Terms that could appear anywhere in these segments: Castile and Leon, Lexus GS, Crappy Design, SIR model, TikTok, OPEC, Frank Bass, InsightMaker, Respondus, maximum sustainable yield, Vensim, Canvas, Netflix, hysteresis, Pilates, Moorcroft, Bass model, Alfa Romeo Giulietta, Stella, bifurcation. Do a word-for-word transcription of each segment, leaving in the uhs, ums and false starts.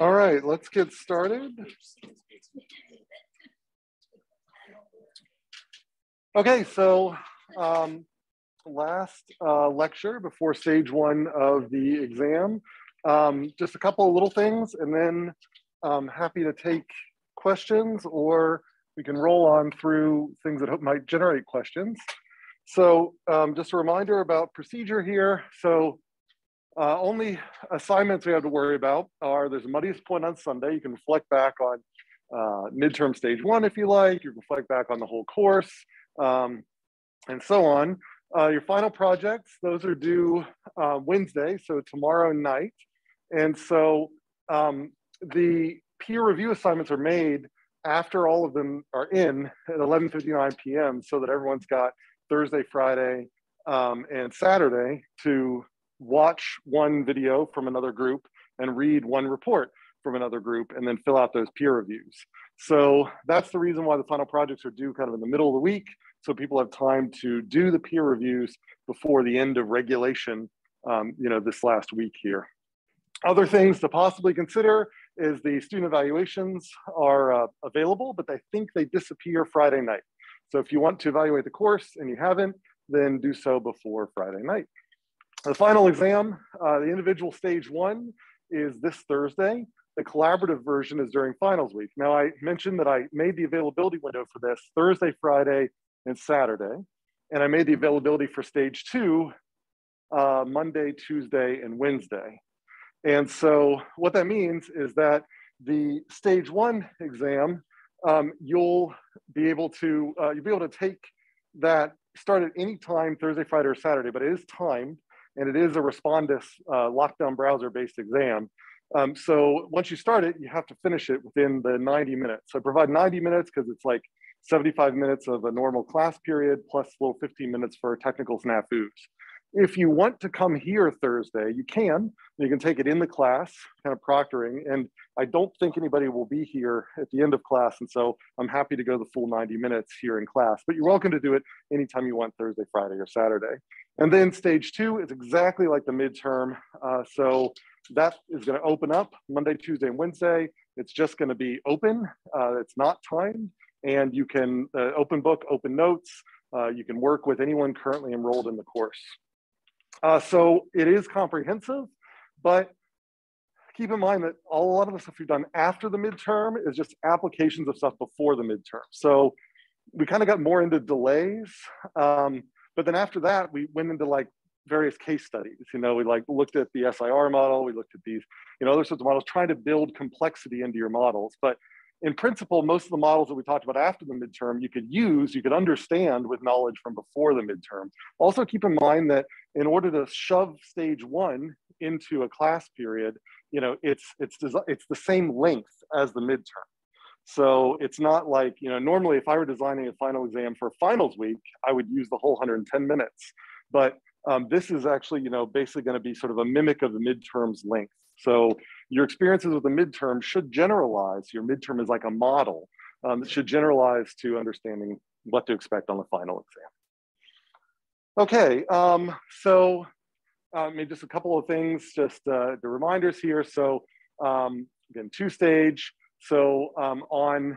All right, let's get started. Okay, so um, last uh, lecture before stage one of the exam, um, just a couple of little things, and then I'm happy to take questions, or we can roll on through things that might generate questions. So um, just a reminder about procedure here. So uh, only assignments we have to worry about are there's a muddiest point on Sunday. You can reflect back on uh, midterm stage one if you like. You can reflect back on the whole course um, and so on. Uh, your final projects, those are due uh, Wednesday, so tomorrow night. And so um, the peer review assignments are made after all of them are in at eleven fifty-nine p m so that everyone's got Thursday, Friday, um, and Saturday to watch one video from another group and read one report from another group and then fill out those peer reviews. So that's the reason why the final projects are due kind of in the middle of the week, so people have time to do the peer reviews before the end of regulation, um, you know, this last week here. Other things to possibly consider is the student evaluations are uh, available, but I think they disappear Friday night. So if you want to evaluate the course and you haven't, then do so before Friday night. The final exam, uh, the individual stage one is this Thursday. The collaborative version is during finals week. Now I mentioned that I made the availability window for this Thursday, Friday, and Saturday. And I made the availability for stage two, uh, Monday, Tuesday, and Wednesday. And so what that means is that the stage one exam, um, you'll be able to uh, you'll be able to take that start at any time Thursday, Friday, or Saturday, but it is timed and it is a Respondus uh, lockdown browser-based exam. Um, so once you start it, you have to finish it within the ninety minutes. So I provide ninety minutes because it's like seventy-five minutes of a normal class period plus little fifteen minutes for technical snafus. If you want to come here Thursday, you can. You can take it in the class, kind of proctoring. And I don't think anybody will be here at the end of class. And so I'm happy to go the full ninety minutes here in class. But you're welcome to do it anytime you want, Thursday, Friday, or Saturday. And then stage two is exactly like the midterm. Uh, so that is going to open up Monday, Tuesday, and Wednesday. It's just going to be open. Uh, it's not timed. And you can uh, open book, open notes. Uh, you can work with anyone currently enrolled in the course. Uh, so it is comprehensive, but keep in mind that a lot of the stuff we've done after the midterm is just applications of stuff before the midterm. So we kind of got more into delays, um, but then after that, we went into like various case studies. You know, we like looked at the S I R model, we looked at these, you know, other sorts of models, trying to build complexity into your models. But in principle, most of the models that we talked about after the midterm, you could use, you could understand with knowledge from before the midterm. Also keep in mind that in order to shove stage one into a class period, you know, it's, it's, it's the same length as the midterm. So it's not like, you know, normally if I were designing a final exam for finals week, I would use the whole one hundred ten minutes. But um, this is actually, you know, basically going to be sort of a mimic of the midterm's length. So your experiences with the midterm should generalize. Your midterm is like a model um, that should generalize to understanding what to expect on the final exam. Okay, um, so um, maybe just a couple of things, just uh, the reminders here. So um, again, two stage. So um, on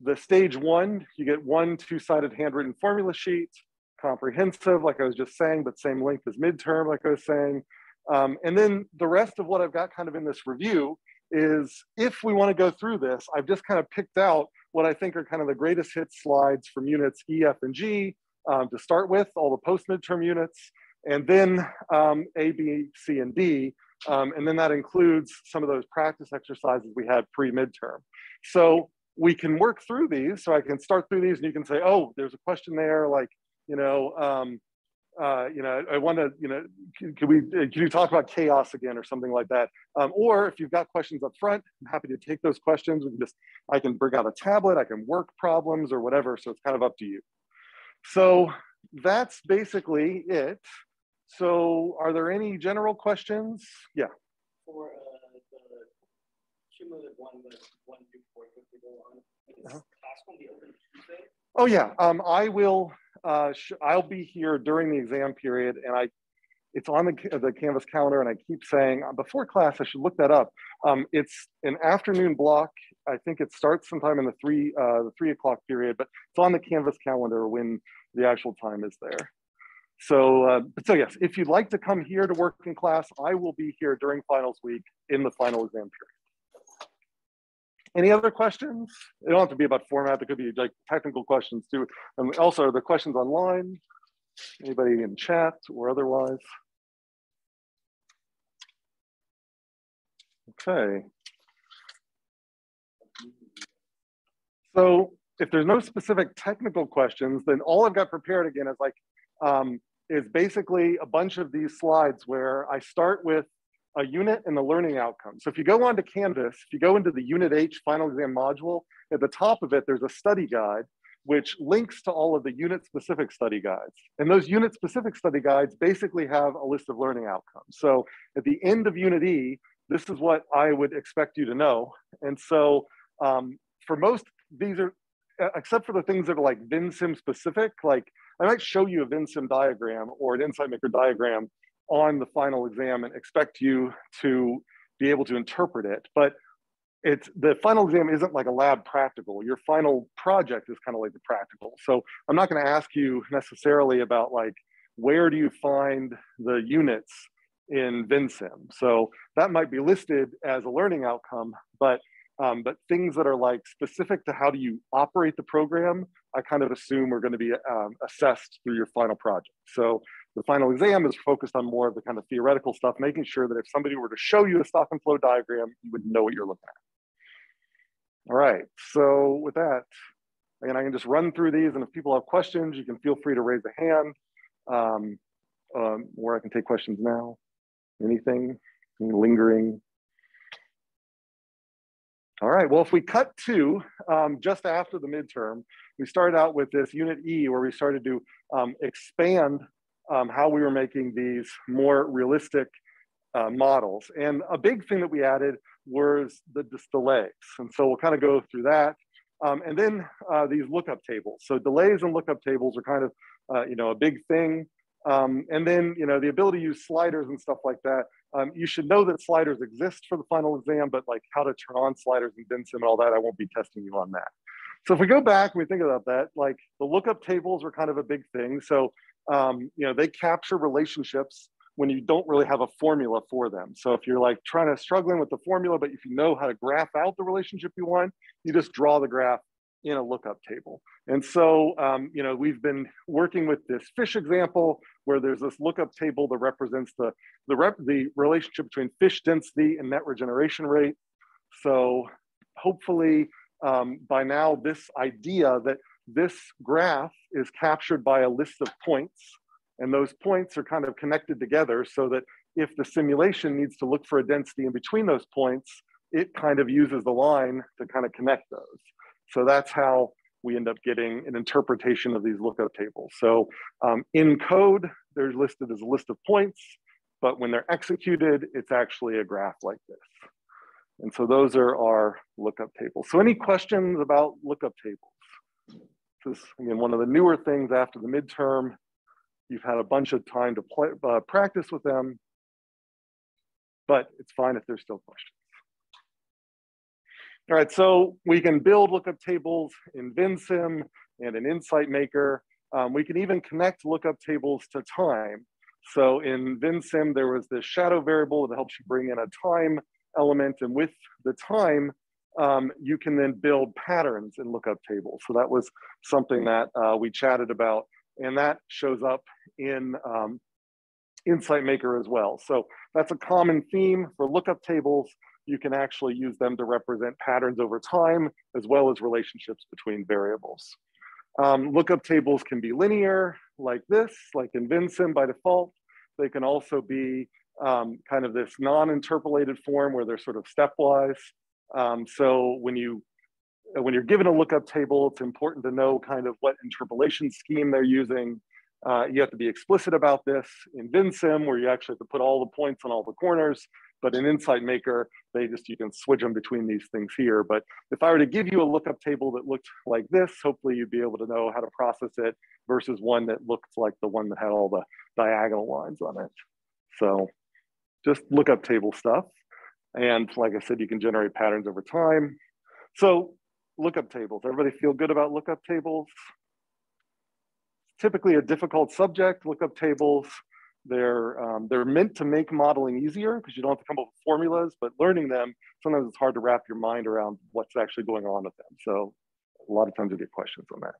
the stage one, you get one two-sided handwritten formula sheet, comprehensive, like I was just saying, but same length as midterm, like I was saying. Um, and then the rest of what I've got kind of in this review is, if we want to go through this, I've just kind of picked out what I think are kind of the greatest hit slides from units E, F, and G um, to start with, all the post-midterm units, and then um, A, B, C, and D. Um, and then that includes some of those practice exercises we had pre-midterm. So we can work through these. So I can start through these and you can say, oh, there's a question there, like, you know, um, Uh, you know, I want to, you know, can, can we, can you talk about chaos again or something like that? Um, or if you've got questions up front, I'm happy to take those questions. We can just, I can bring out a tablet, I can work problems or whatever. So it's kind of up to you. So that's basically it. So are there any general questions? Yeah. For uh, the cumulative one, the one through four, is class will be open Tuesday? Oh yeah, um, I will. Uh, I'll be here during the exam period, and I It's on the, the Canvas calendar, and I keep saying, before class, I should look that up. Um, it's an afternoon block. I think it starts sometime in the three, uh, the three o'clock period, but it's on the Canvas calendar when the actual time is there. So, uh, so yes, if you'd like to come here to work in class, I will be here during finals week in the final exam period. Any other questions? They don't have to be about format. It could be like technical questions too. And also the questions online, anybody in chat or otherwise. Okay. So if there's no specific technical questions, then all I've got prepared again is like, um, is basically a bunch of these slides where I start with a unit and the learning outcome. So if you go onto Canvas, if you go into the Unit H final exam module, at the top of it, there's a study guide, which links to all of the unit-specific study guides. And those unit-specific study guides basically have a list of learning outcomes. So at the end of Unit E, this is what I would expect you to know. And so um, for most, these are, except for the things that are like Vensim specific, like I might show you a Vensim diagram or an InsightMaker diagram on the final exam and expect you to be able to interpret it. But it's, the final exam isn't like a lab practical. Your final project is kind of like the practical. So I'm not gonna ask you necessarily about like, where do you find the units in Vensim? So that might be listed as a learning outcome, but, um, but things that are like specific to how do you operate the program, I kind of assume are gonna be um, assessed through your final project. So the final exam is focused on more of the kind of theoretical stuff, making sure that if somebody were to show you a stock and flow diagram, you would know what you're looking at. All right, so with that, again, I can just run through these, and if people have questions, you can feel free to raise a hand, um, um, or I can take questions now. Anything, any lingering? All right, well, if we cut to um, just after the midterm, we started out with this Unit E, where we started to um, expand Um, how we were making these more realistic uh, models. And a big thing that we added was the delays. And so we'll kind of go through that. Um, and then uh, these lookup tables. So delays and lookup tables are kind of, uh, you know, a big thing. Um, and then, you know, the ability to use sliders and stuff like that. Um, you should know that sliders exist for the final exam, but like how to turn on sliders and Vensim and all that, I won't be testing you on that. So if we go back and we think about that, like the lookup tables are kind of a big thing. So Um, you know, they capture relationships when you don't really have a formula for them. So if you're like trying to struggling with the formula, but if you know how to graph out the relationship you want, you just draw the graph in a lookup table. And so, um, you know, we've been working with this fish example where there's this lookup table that represents the, the, rep, the relationship between fish density and net regeneration rate. So hopefully um, by now this idea that this graph is captured by a list of points, and those points are kind of connected together so that if the simulation needs to look for a density in between those points, it kind of uses the line to kind of connect those. So that's how we end up getting an interpretation of these lookup tables. So um, in code, they're listed as a list of points, but when they're executed, it's actually a graph like this. And so those are our lookup tables. So any questions about lookup tables? This is, again, one of the newer things after the midterm. You've had a bunch of time to play, uh, practice with them, but it's fine if there's still questions. All right, so we can build lookup tables in Vensim and in InsightMaker. Um, we can even connect lookup tables to time. So in Vensim, there was this shadow variable that helps you bring in a time element, and with the time, Um, you can then build patterns in lookup tables. So that was something that uh, we chatted about, and that shows up in um, InsightMaker as well. So that's a common theme for lookup tables. You can actually use them to represent patterns over time, as well as relationships between variables. Um, lookup tables can be linear like this, like in Vensim by default. They can also be um, kind of this non-interpolated form where they're sort of stepwise. Um, so when, you, when you're given a lookup table, it's important to know kind of what interpolation scheme they're using. Uh, you have to be explicit about this in Vensim, where you actually have to put all the points on all the corners. But in InsightMaker, they just, you can switch them between these things here. But if I were to give you a lookup table that looked like this, hopefully you'd be able to know how to process it versus one that looked like the one that had all the diagonal lines on it. So just look up table stuff. And like I said, you can generate patterns over time. So lookup tables, everybody feel good about lookup tables? Typically a difficult subject, lookup tables. They're, um, they're meant to make modeling easier because you don't have to come up with formulas, but learning them, sometimes it's hard to wrap your mind around what's actually going on with them. So a lot of times we get questions on that.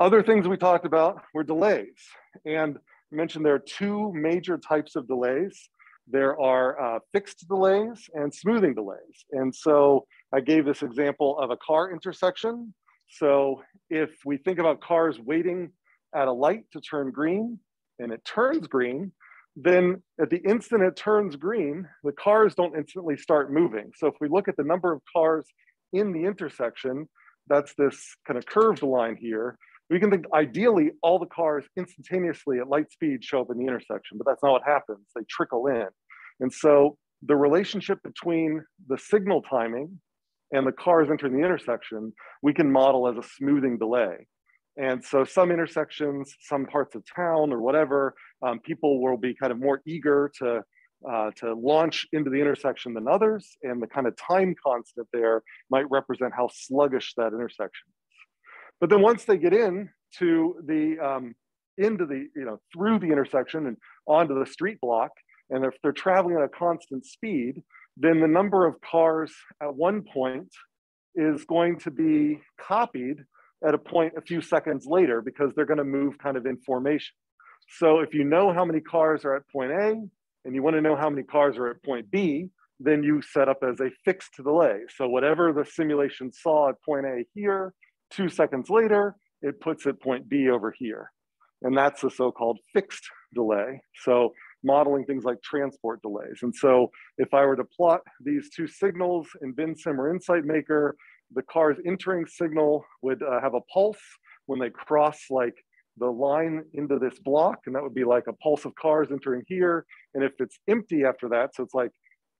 Other things we talked about were delays. And I mentioned there are two major types of delays. There are uh, fixed delays and smoothing delays. And so I gave this example of a car intersection. So if we think about cars waiting at a light to turn green, and it turns green, then at the instant it turns green, the cars don't instantly start moving. So if we look at the number of cars in the intersection, that's this kind of curved line here, we can think ideally all the cars instantaneously at light speed show up in the intersection, but that's not what happens, they trickle in. And so the relationship between the signal timing and the cars entering the intersection, we can model as a smoothing delay. And so some intersections, some parts of town or whatever, um, people will be kind of more eager to, uh, to launch into the intersection than others. And the kind of time constant there might represent how sluggish that intersection is. But then once they get in to the, um, into the, you know, through the intersection and onto the street block, and if they're traveling at a constant speed, then the number of cars at one point is going to be copied at a point a few seconds later, because they're gonna move kind of in formation. So if you know how many cars are at point A and you wanna know how many cars are at point B, then you set up as a fixed delay. So whatever the simulation saw at point A here, two seconds later, it puts at point B over here. And that's the so-called fixed delay. So modeling things like transport delays. And so if I were to plot these two signals in Vensim or InsightMaker, the car's entering signal would uh, have a pulse when they cross like the line into this block. And that would be like a pulse of cars entering here. And if it's empty after that, so it's like,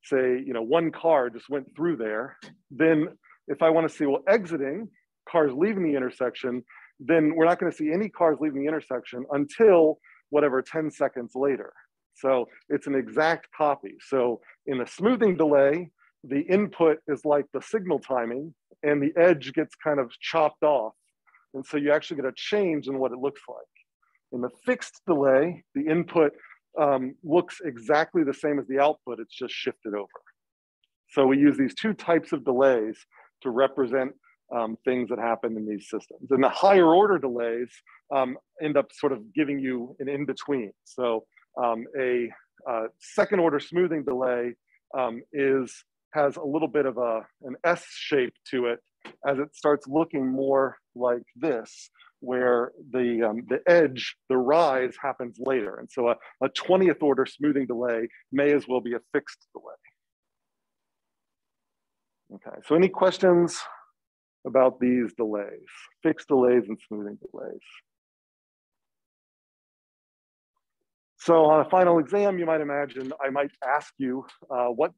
say, you know, one car just went through there, then if I want to see, well, exiting, cars leaving the intersection, then we're not going to see any cars leaving the intersection until whatever ten seconds later. So it's an exact copy. So in a smoothing delay, the input is like the signal timing and the edge gets kind of chopped off. And so you actually get a change in what it looks like. In the fixed delay, the input um, looks exactly the same as the output, it's just shifted over. So we use these two types of delays to represent um, things that happen in these systems. And the higher order delays um, end up sort of giving you an in-between. So um, a uh, second order smoothing delay um, is has a little bit of a, an S shape to it as it starts looking more like this, where the, um, the edge, the rise happens later. And so a, a twentieth order smoothing delay may as well be a fixed delay. Okay, so any questions about these delays? Fixed delays and smoothing delays. So on a final exam, you might imagine, I might ask you uh, what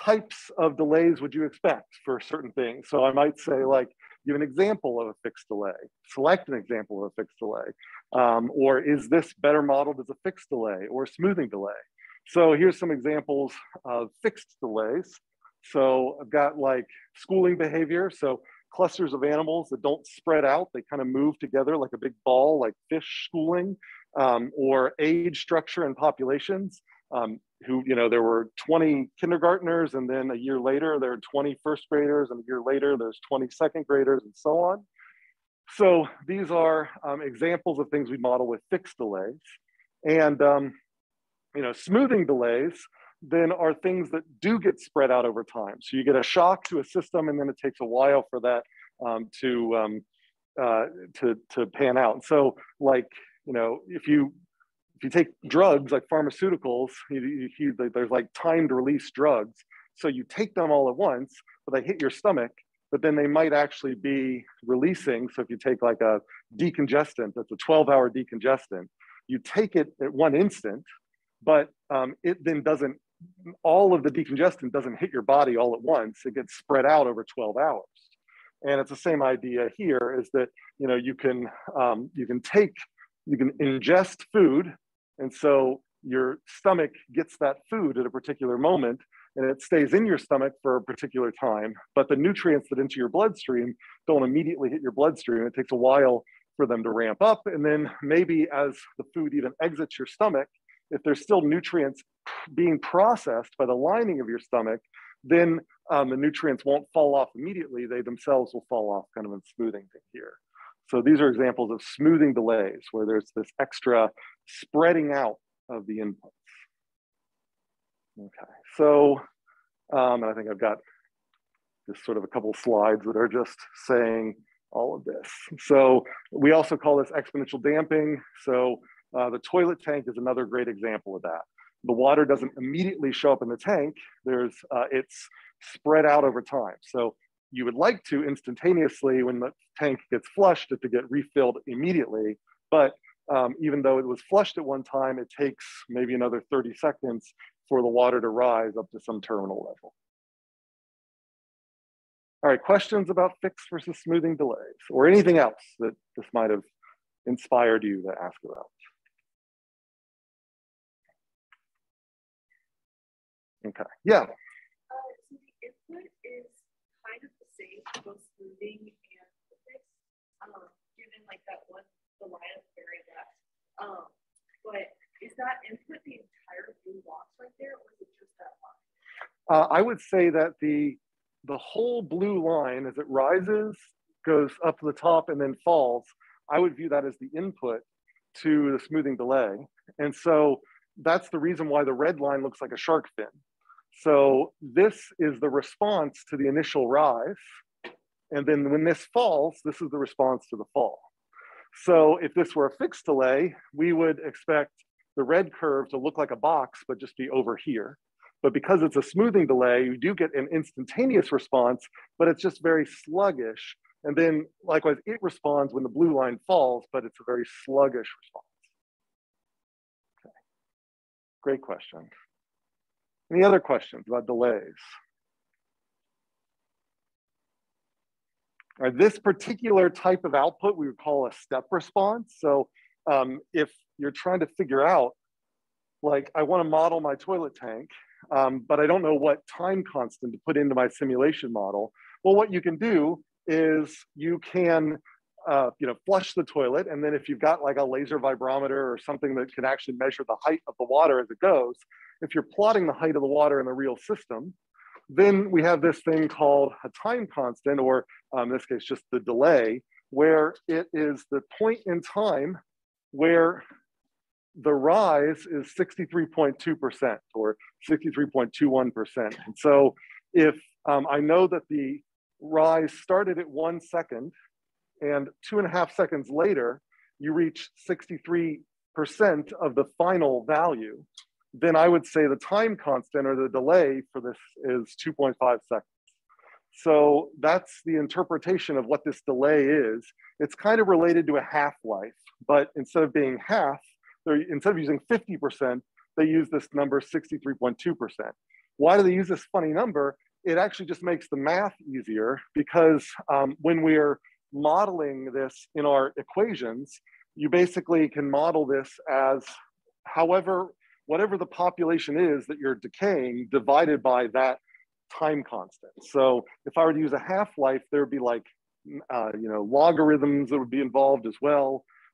types of delays would you expect for certain things? So I might say, like, give an example of a fixed delay, select an example of a fixed delay, um, or is this better modeled as a fixed delay or a smoothing delay? So here's some examples of fixed delays. So I've got like schooling behavior. So clusters of animals that don't spread out, they kind of move together like a big ball, like fish schooling, um, or age structure and populations. Um, who, you know, there were twenty kindergartners, and then a year later, there are twenty first graders, and a year later, there's twenty second graders, and so on. So these are um, examples of things we model with fixed delays. And, um, you know, smoothing delays then are things that do get spread out over time. So you get a shock to a system, and then it takes a while for that um, to, um, uh, to, to pan out. So, like, you know, if you If you take drugs like pharmaceuticals, you, you, you, there's like timed release drugs. So you take them all at once, but they hit your stomach, but then they might actually be releasing. So if you take like a decongestant, that's a twelve hour decongestant, you take it at one instant, but um, it then doesn't, all of the decongestant doesn't hit your body all at once. It gets spread out over twelve hours. And it's the same idea here, is that, you know, you can, um, you can take, you can ingest food. And so your stomach gets that food at a particular moment, and it stays in your stomach for a particular time, but the nutrients that enter your bloodstream don't immediately hit your bloodstream. It takes a while for them to ramp up. And then maybe as the food even exits your stomach, if there's still nutrients being processed by the lining of your stomach, then um, the nutrients won't fall off immediately. They themselves will fall off, kind of in smoothing thing here. So these are examples of smoothing delays where there's this extra spreading out of the inputs. Okay, so um, and I think I've got just sort of a couple slides that are just saying all of this. So we also call this exponential damping. So uh, the toilet tank is another great example of that. The water doesn't immediately show up in the tank. There's uh, it's spread out over time. So you would like to instantaneously, when the tank gets flushed, to get refilled immediately, but um, even though it was flushed at one time, it takes maybe another thirty seconds for the water to rise up to some terminal level. All right, questions about fixed versus smoothing delays or anything else that this might have inspired you to ask about? Okay, yeah. Uh, so the input is kind of the same for both smoothing and the fixed, um, given like that one, the line at the very left. Um, but is that input the entire blue box right there, or is it just that line? Uh, I would say that the the whole blue line as it rises, goes up to the top and then falls, I would view that as the input to the smoothing delay. And so that's the reason why the red line looks like a shark fin. So this is the response to the initial rise. And then when this falls, this is the response to the fall. So if this were a fixed delay, we would expect the red curve to look like a box, but just be over here. But because it's a smoothing delay, you do get an instantaneous response, but it's just very sluggish. And then likewise, it responds when the blue line falls, but it's a very sluggish response. Okay. Great question. Any other questions about delays? All right, this particular type of output, we would call a step response. So um, if you're trying to figure out, like, I want to model my toilet tank, Um, but I don't know what time constant to put into my simulation model. Well, what you can do is you can, uh, you know, flush the toilet. And then if you've got like a laser vibrometer or something that can actually measure the height of the water as it goes, if you're plotting the height of the water in the real system, then we have this thing called a time constant, or um, in this case, just the delay, where it is the point in time where the rise is sixty-three point two percent or sixty-three point two one percent. And so if um, I know that the rise started at one second and two and a half seconds later, you reach sixty-three percent of the final value, then I would say the time constant or the delay for this is two point five seconds. So that's the interpretation of what this delay is. It's kind of related to a half-life, but instead of being half, instead of using fifty percent, they use this number sixty-three point two percent. Why do they use this funny number? It actually just makes the math easier because um, when we're modeling this in our equations, you basically can model this as however, whatever the population is that you're decaying divided by that time constant. So if I were to use a half-life, there would be like, uh, you know, logarithms that would be involved as well.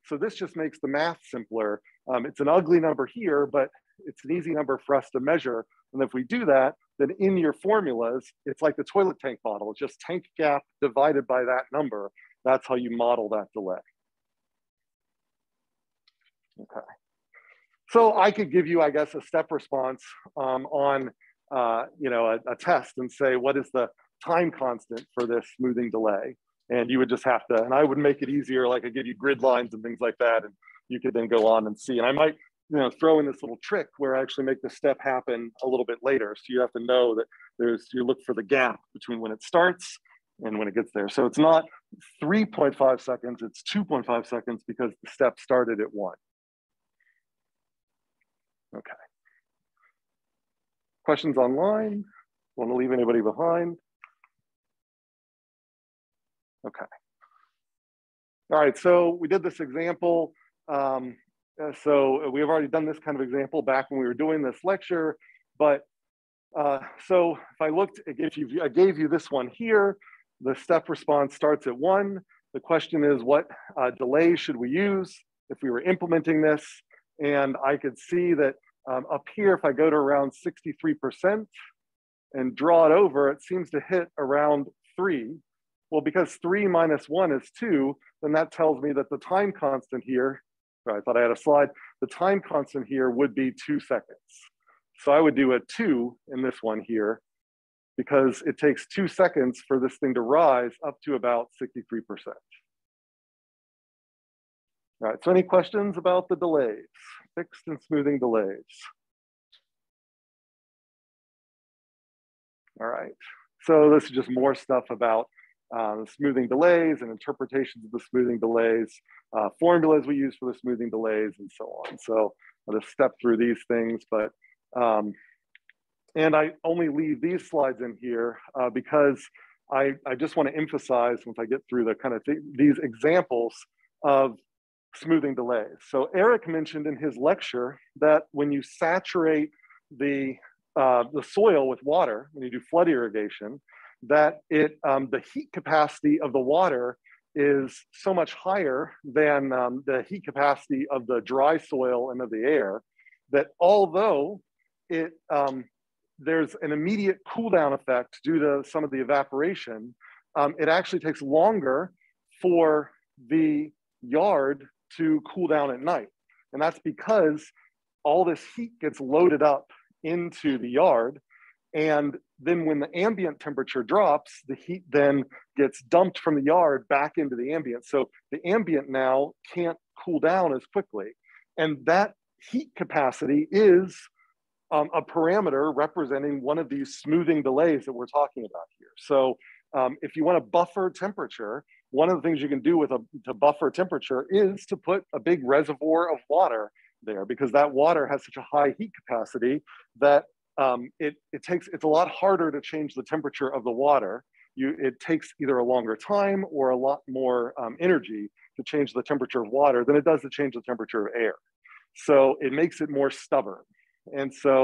So this just makes the math simpler. Um, it's an ugly number here, but it's an easy number for us to measure. And if we do that, then in your formulas, it's like the toilet tank model. It's just tank gap divided by that number. That's how you model that delay. Okay. So I could give you, I guess, a step response um, on uh, you know, a, a test and say, what is the time constant for this smoothing delay? And you would just have to, and I would make it easier, like I give you grid lines and things like that, and you could then go on and see. And I might, you know, throw in this little trick where I actually make the step happen a little bit later. So you have to know that there's, you look for the gap between when it starts and when it gets there. So it's not three point five seconds, it's two point five seconds because the step started at one. Okay. Questions online? Want to leave anybody behind? Okay. All right, so we did this example. Um, Uh, so we have already done this kind of example back when we were doing this lecture, but uh, so if I looked, if you, I gave you this one here, the step response starts at one. The question is, what uh, delay should we use if we were implementing this? And I could see that um, up here, if I go to around sixty-three percent and draw it over, it seems to hit around three. Well, because three minus one is two, then that tells me that the time constant here, I thought I had a slide, the time constant here would be two seconds. So I would do a two in this one here, because it takes two seconds for this thing to rise up to about sixty-three percent. All right, so any questions about the delays? Fixed and smoothing delays. All right, so this is just more stuff about Uh, smoothing delays and interpretations of the smoothing delays, uh, formulas we use for the smoothing delays, and so on. So I'll just step through these things, but, um, and I only leave these slides in here uh, because I, I just want to emphasize, once I get through the kind of th these examples of smoothing delays. So Eric mentioned in his lecture that when you saturate the, uh, the soil with water, when you do flood irrigation, that it, um, the heat capacity of the water is so much higher than um, the heat capacity of the dry soil and of the air, that although it, um, there's an immediate cool down effect due to some of the evaporation, um, it actually takes longer for the yard to cool down at night. And that's because all this heat gets loaded up into the yard. And then when the ambient temperature drops, the heat then gets dumped from the yard back into the ambient. So the ambient now can't cool down as quickly. And that heat capacity is um, a parameter representing one of these smoothing delays that we're talking about here. So um, if you want to buffer temperature, one of the things you can do with a, to buffer temperature is to put a big reservoir of water there, because that water has such a high heat capacity that Um, it, it takes, it's a lot harder to change the temperature of the water. You, it takes either a longer time or a lot more um, energy to change the temperature of water than it does to change the temperature of air. So it makes it more stubborn. And so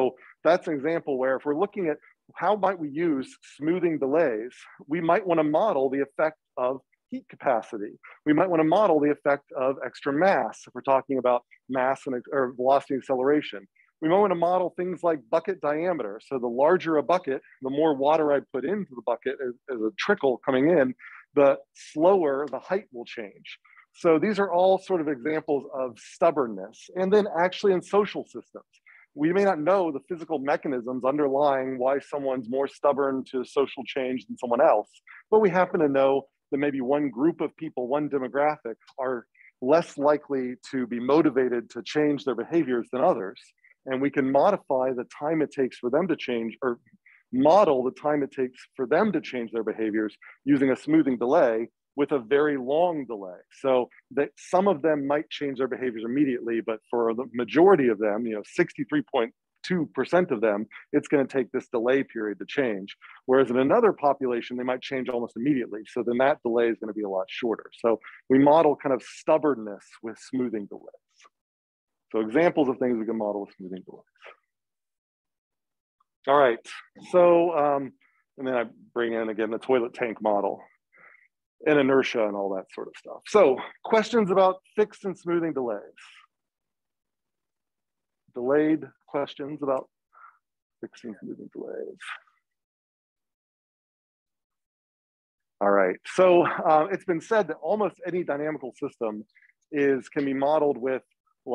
that's an example where if we're looking at how might we use smoothing delays, we might want to model the effect of heat capacity. We might want to model the effect of extra mass if we're talking about mass and or velocity acceleration. We might want to model things like bucket diameter. So the larger a bucket, the more water I put into the bucket as, as a trickle coming in, the slower the height will change. So these are all sort of examples of stubbornness. And then actually in social systems, we may not know the physical mechanisms underlying why someone's more stubborn to social change than someone else, but we happen to know that maybe one group of people, one demographic, are less likely to be motivated to change their behaviors than others. And we can modify the time it takes for them to change, or model the time it takes for them to change their behaviors using a smoothing delay with a very long delay. So that some of them might change their behaviors immediately, but for the majority of them, you know, sixty-three point two percent of them, it's going to take this delay period to change. Whereas in another population, they might change almost immediately. So then that delay is going to be a lot shorter. So we model kind of stubbornness with smoothing delays. So examples of things we can model with smoothing delays. All right, so, um, and then I bring in again, the toilet tank model and inertia and all that sort of stuff. So questions about fixed and smoothing delays? Delayed questions about fixed and smoothing delays. All right, so uh, it's been said that almost any dynamical system is can be modeled with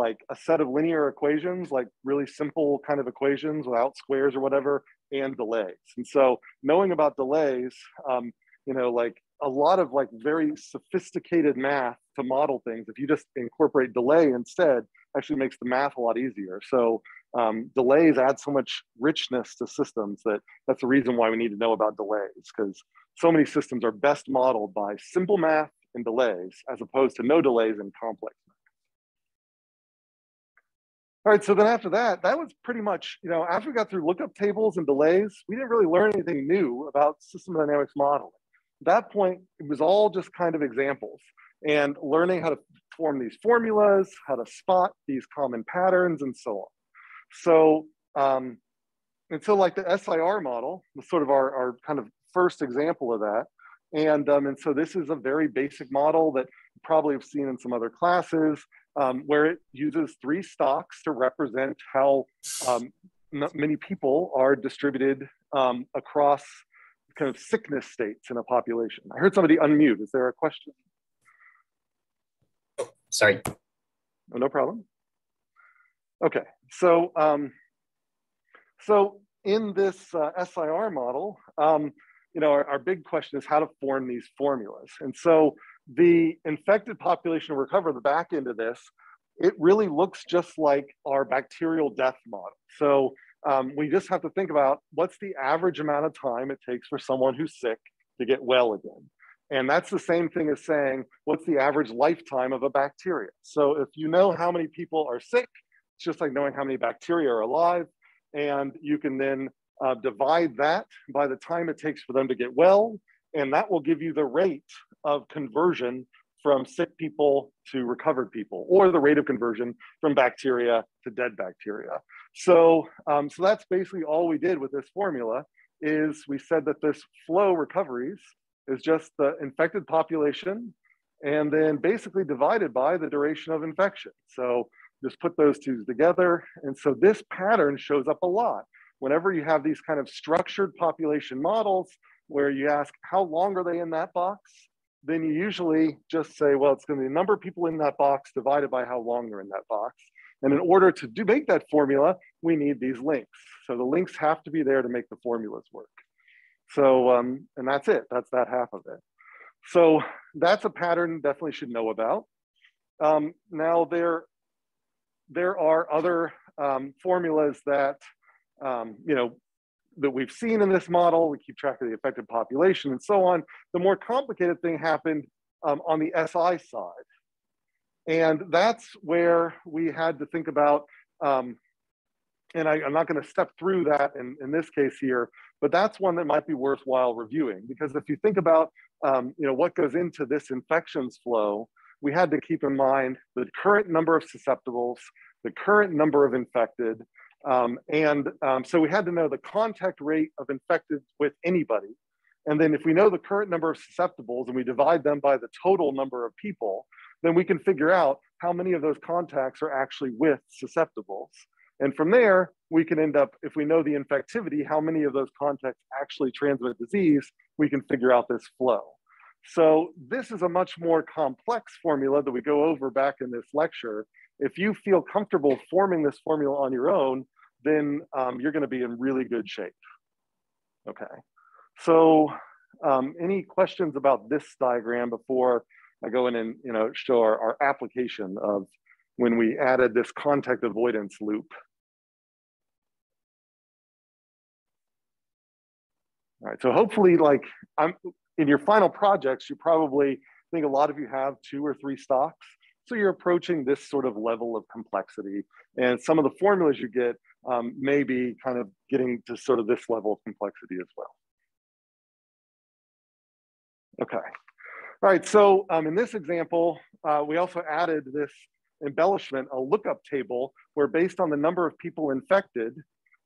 like a set of linear equations, like really simple kind of equations without squares or whatever, and delays. And so knowing about delays, um, you know, like a lot of like very sophisticated math to model things, if you just incorporate delay instead, actually makes the math a lot easier. So um, delays add so much richness to systems that that's the reason why we need to know about delays, because so many systems are best modeled by simple math and delays, as opposed to no delays and complex math. All right, so then after that, that was pretty much, you know, after we got through lookup tables and delays, we didn't really learn anything new about system dynamics modeling. At that point, it was all just kind of examples and learning how to form these formulas, how to spot these common patterns, and so on. So, um, and so like the S I R model was sort of our, our kind of first example of that. And, um, and so this is a very basic model that you probably have seen in some other classes, um, where it uses three stocks to represent how um, many people are distributed um, across kind of sickness states in a population. I heard somebody unmute. Is there a question? Oh, sorry. Oh, no problem. Okay, so, um, so in this uh, S I R model, um, you know, our, our big question is how to form these formulas. And so the infected population, we'll cover the back end of this, it really looks just like our bacterial death model. So um, we just have to think about what's the average amount of time it takes for someone who's sick to get well again. And that's the same thing as saying, what's the average lifetime of a bacteria? So if you know how many people are sick, it's just like knowing how many bacteria are alive, and you can then uh, divide that by the time it takes for them to get well, and that will give you the rate of conversion from sick people to recovered people, or the rate of conversion from bacteria to dead bacteria. So, um, so that's basically all we did with this formula, is we said that this flow recoveries is just the infected population, and then basically divided by the duration of infection. So just put those two together. And so this pattern shows up a lot. Whenever you have these kind of structured population models where you ask, how long are they in that box? Then you usually just say, well, it's gonna be the number of people in that box divided by how long they're in that box. And in order to do make that formula, we need these links. So the links have to be there to make the formulas work. So, um, and that's it, that's that half of it. So that's a pattern definitely should know about. Um, now there, there are other um, formulas that, um, you know, that we've seen in this model. We keep track of the affected population and so on. The more complicated thing happened um, on the S I side. And that's where we had to think about, um, and I, I'm not gonna step through that in, in this case here, but that's one that might be worthwhile reviewing, because if you think about um, you know, what goes into this infections flow, we had to keep in mind the current number of susceptibles, the current number of infected, Um, and um, so we had to know the contact rate of infected with anybody. And then if we know the current number of susceptibles and we divide them by the total number of people, then we can figure out how many of those contacts are actually with susceptibles. And from there, we can end up, if we know the infectivity, how many of those contacts actually transmit disease, we can figure out this flow. So this is a much more complex formula that we go over back in this lecture. If you feel comfortable forming this formula on your own, then um, you're gonna be in really good shape. Okay, so um, any questions about this diagram before I go in and you know show our, our application of when we added this contact avoidance loop? All right, so hopefully like I'm, in your final projects, you probably think a lot of you have two or three stocks. So you're approaching this sort of level of complexity, and some of the formulas you get um, may be kind of getting to sort of this level of complexity as well. Okay, all right, so um, in this example, uh, we also added this embellishment, a lookup table, where based on the number of people infected,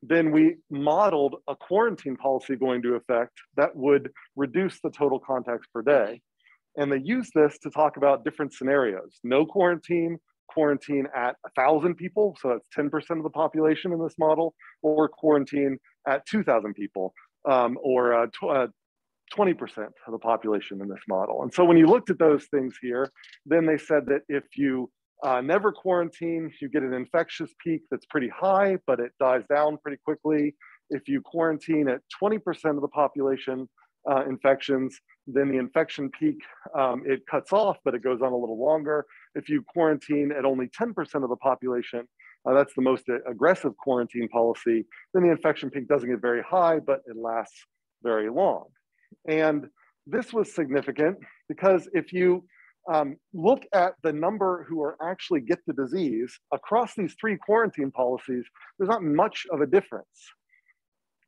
then we modeled a quarantine policy going to effect that would reduce the total contacts per day. And they use this to talk about different scenarios. No quarantine, quarantine at one thousand people, so that's ten percent of the population in this model, or quarantine at two thousand people, um, or uh, tw- uh, twenty percent of the population in this model. And so when you looked at those things here, then they said that if you uh, never quarantine, you get an infectious peak that's pretty high, but it dies down pretty quickly. If you quarantine at twenty percent of the population uh, infections, then the infection peak, um, it cuts off, but it goes on a little longer. If you quarantine at only ten percent of the population, uh, that's the most aggressive quarantine policy, then the infection peak doesn't get very high, but it lasts very long. And this was significant because if you um, look at the number who are actually get the disease across these three quarantine policies, there's not much of a difference.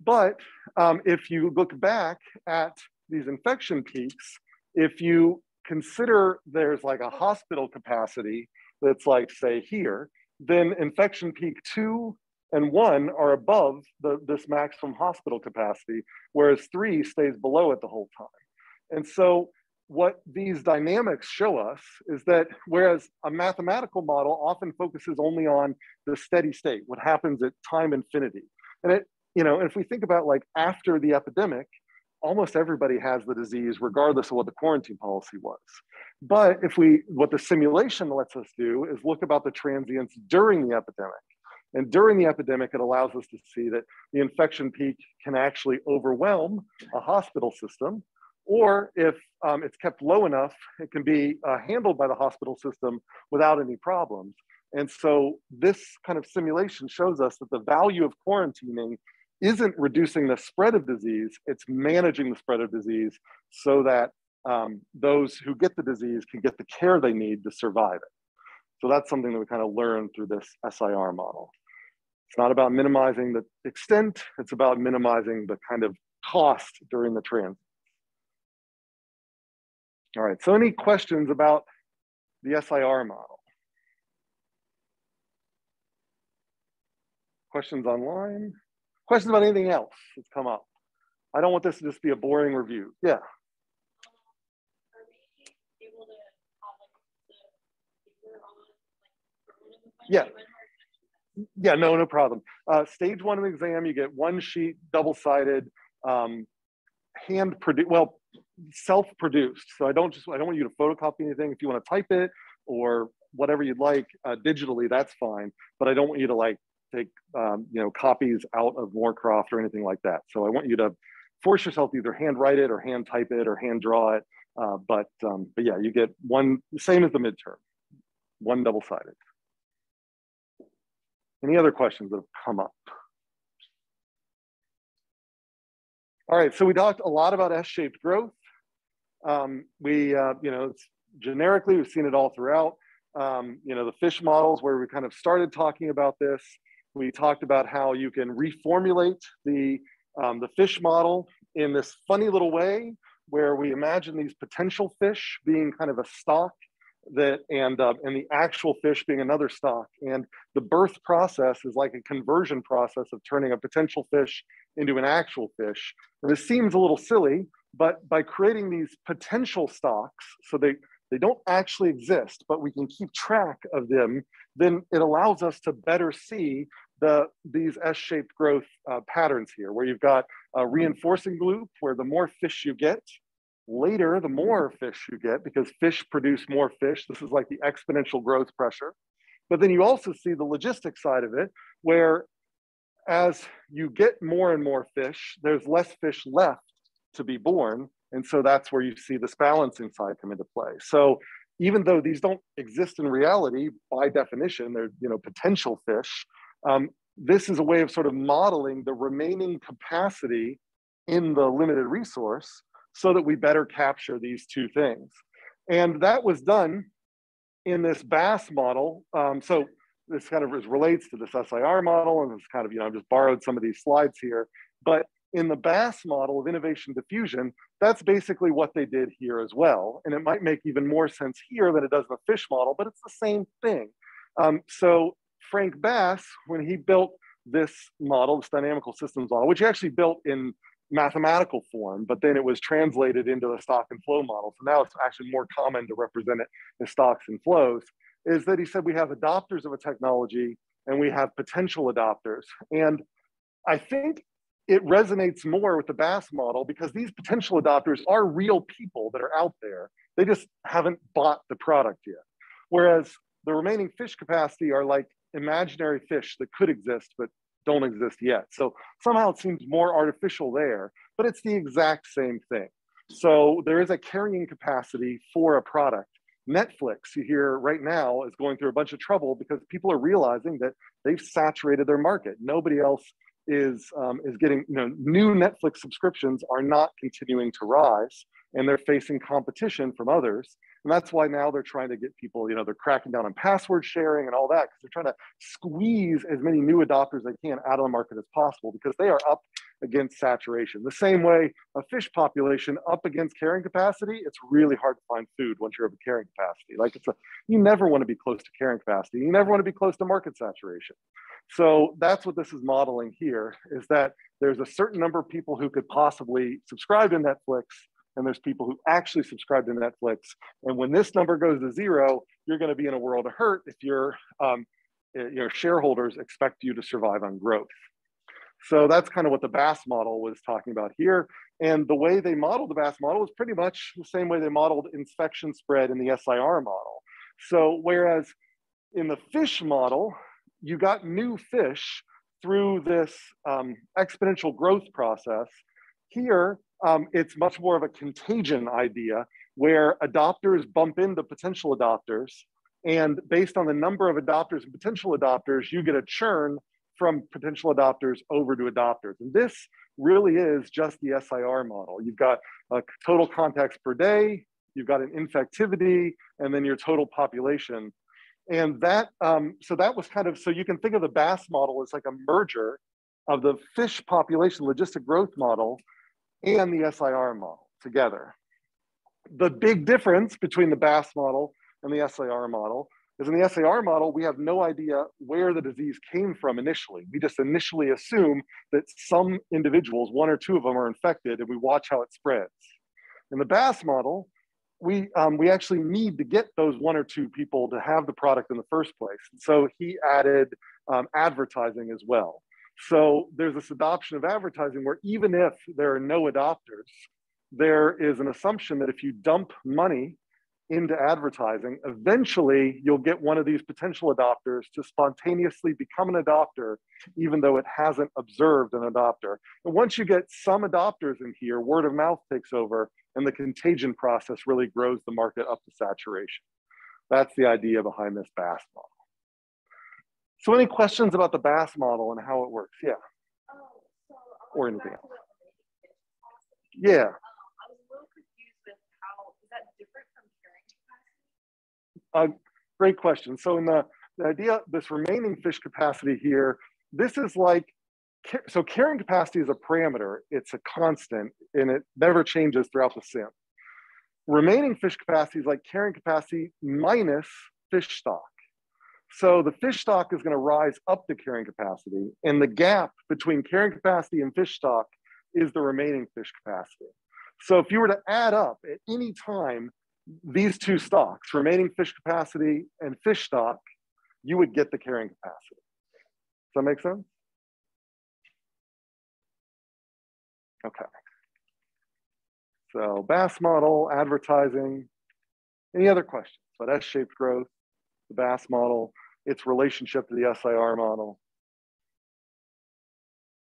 But um, if you look back at these infection peaks, if you consider there's like a hospital capacity that's like, say, here, then infection peak two and one are above the, this maximum hospital capacity, whereas three stays below it the whole time. And so what these dynamics show us is that whereas a mathematical model often focuses only on the steady state, what happens at time infinity. And it, you know, if we think about like after the epidemic, almost everybody has the disease regardless of what the quarantine policy was. But if we, what the simulation lets us do is look about the transients during the epidemic. And during the epidemic, it allows us to see that the infection peak can actually overwhelm a hospital system, or if um, it's kept low enough, it can be uh, handled by the hospital system without any problems. And so this kind of simulation shows us that the value of quarantining isn't reducing the spread of disease, it's managing the spread of disease so that um, those who get the disease can get the care they need to survive it. So that's something that we kind of learn through this S I R model. It's not about minimizing the extent, it's about minimizing the kind of cost during the transit. All right, so any questions about the S I R model? Questions online? Questions about anything else that's come up? I don't want this to just be a boring review. Yeah. Yeah. Yeah, no, no problem. Uh, stage one of the exam, you get one sheet, double-sided, um, hand-produced, well, self-produced. So I don't just, I don't want you to photocopy anything. If you want to type it or whatever you'd like uh, digitally, that's fine. But I don't want you to like take, um, you know, copies out of Moorcroft or anything like that. So I want you to force yourself to either handwrite it or hand type it or hand draw it. Uh, but, um, but yeah, you get one, same as the midterm, one double-sided. Any other questions that have come up? All right, so we talked a lot about S-shaped growth. Um, we, uh, you know, it's generically, we've seen it all throughout. Um, you know, the fish models where we kind of started talking about this. We talked about how you can reformulate the, um, the fish model in this funny little way where we imagine these potential fish being kind of a stock that and uh, and the actual fish being another stock, and the birth process is like a conversion process of turning a potential fish into an actual fish. And this seems a little silly, but by creating these potential stocks, so they they don't actually exist, but we can keep track of them, then it allows us to better see the these S-shaped growth uh, patterns here, where you've got a reinforcing loop where the more fish you get, later, the more fish you get, because fish produce more fish. This is like the exponential growth pressure. But then you also see the logistic side of it, where as you get more and more fish, there's less fish left to be born. And so that's where you see this balancing side come into play. So even though these don't exist in reality, by definition, they're, you know, potential fish, um, this is a way of sort of modeling the remaining capacity in the limited resource, so that we better capture these two things. And that was done in this Bass model. Um, so this kind of relates to this S I R model, and it's kind of, you know, I've just borrowed some of these slides here, but in the Bass model of innovation diffusion, that's basically what they did here as well. And it might make even more sense here than it does in the fish model, but it's the same thing. Um, so Frank Bass, when he built this model, this dynamical systems model, which he actually built in mathematical form, but then it was translated into the stock and flow model. So now it's actually more common to represent it as stocks and flows, is that he said we have adopters of a technology and we have potential adopters. And I think it resonates more with the Bass model because these potential adopters are real people that are out there. They just haven't bought the product yet. Whereas the remaining fish capacity are like imaginary fish that could exist, but don't exist yet. So somehow it seems more artificial there, but it's the exact same thing. So there is a carrying capacity for a product. Netflix, you hear right now, is going through a bunch of trouble because people are realizing that they've saturated their market. Nobody else is, um, is getting, you know, new Netflix subscriptions are not continuing to rise, and they're facing competition from others. And that's why now they're trying to get people, you know, they're cracking down on password sharing and all that, because they're trying to squeeze as many new adopters they can out of the market as possible, because they are up against saturation. The same way a fish population up against carrying capacity, it's really hard to find food once you're over carrying capacity. Like it's a, you never want to be close to carrying capacity. You never want to be close to market saturation. So that's what this is modeling here, is that there's a certain number of people who could possibly subscribe to Netflix, and there's people who actually subscribe to Netflix. And when this number goes to zero, you're going to be in a world of hurt if your um, your shareholders expect you to survive on growth. So that's kind of what the Bass model was talking about here. And the way they modeled the Bass model was pretty much the same way they modeled inspection spread in the S I R model. So whereas in the fish model, you got new fish through this um, exponential growth process, here um, it's much more of a contagion idea where adopters bump into potential adopters. And based on the number of adopters and potential adopters, you get a churn from potential adopters over to adopters. And this really is just the S I R model. You've got a total contacts per day, you've got an infectivity, and then your total population. And that, um, so that was kind of, so you can think of the Bass model as like a merger of the fish population logistic growth model and the S I R model together. The big difference between the Bass model and the S I R model is in the S A R model, we have no idea where the disease came from initially. We just initially assume that some individuals, one or two of them, are infected, and we watch how it spreads. In the Bass model, we, um, we actually need to get those one or two people to have the product in the first place. And so he added um, advertising as well. So there's this adoption of advertising where even if there are no adopters, there is an assumption that if you dump money into advertising, eventually you'll get one of these potential adopters to spontaneously become an adopter, even though it hasn't observed an adopter. And once you get some adopters in here, word of mouth takes over and the contagion process really grows the market up to saturation. That's the idea behind this Bass model. So any questions about the Bass model and how it works? Yeah. Oh, so or anything else? Yeah. Uh, great question. So in the, the idea, this remaining fish capacity here, this is like, so carrying capacity is a parameter, it's a constant, and it never changes throughout the sim. Remaining fish capacity is like carrying capacity minus fish stock. So the fish stock is going to rise up to carrying capacity, and the gap between carrying capacity and fish stock is the remaining fish capacity. So if you were to add up at any time these two stocks, remaining fish capacity and fish stock, you would get the carrying capacity. Does that make sense? Okay. So Bass model, advertising, any other questions? But S-shaped growth, the Bass model, its relationship to the S I R model.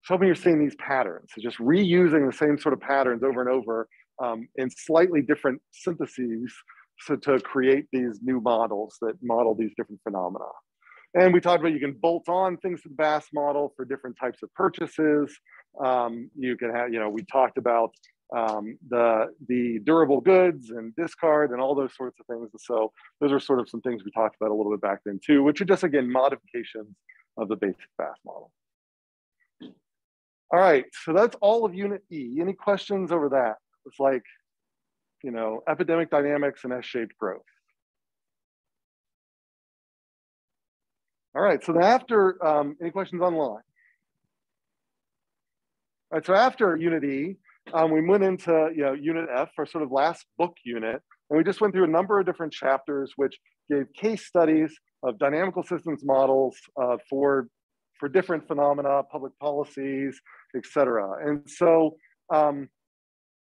So when you're seeing these patterns, so just reusing the same sort of patterns over and over Um, in slightly different syntheses, so to create these new models that model these different phenomena. And we talked about you can bolt on things to the Bass model for different types of purchases. Um, you can have, you know, we talked about um, the, the durable goods and discard and all those sorts of things. And so those are sort of some things we talked about a little bit back then too, which are just, again, modifications of the basic Bass model. All right, so that's all of Unit E. Any questions over that? It's like, you know, epidemic dynamics and S-shaped growth. All right, so after, um, any questions online? All right, so after Unit E, um, we went into, you know, Unit F, our sort of last book unit, and we just went through a number of different chapters which gave case studies of dynamical systems models uh, for, for different phenomena, public policies, et cetera. And so, um,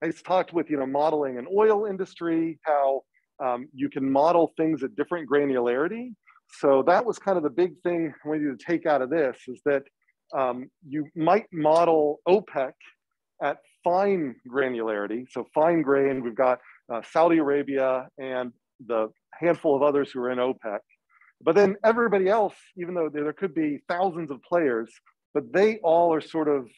it's talked with, you know, modeling an oil industry, how um, you can model things at different granularity. So that was kind of the big thing I wanted you to take out of this, is that um, you might model OPEC at fine granularity. So fine grain, we've got uh, Saudi Arabia and the handful of others who are in OPEC. But then everybody else, even though there could be thousands of players, but they all are sort of,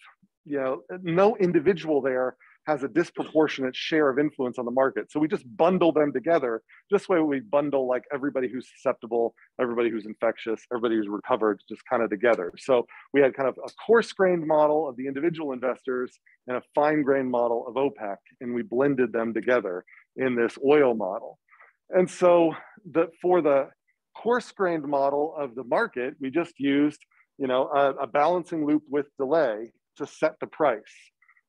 you know, no individual there has a disproportionate share of influence on the market. So we just bundle them together. This way we bundle like everybody who's susceptible, everybody who's infectious, everybody who's recovered, just kind of together. So we had kind of a coarse-grained model of the individual investors and a fine-grained model of OPEC, and we blended them together in this oil model. And so the, for the coarse-grained model of the market, we just used, you know, a, a balancing loop with delay to set the price.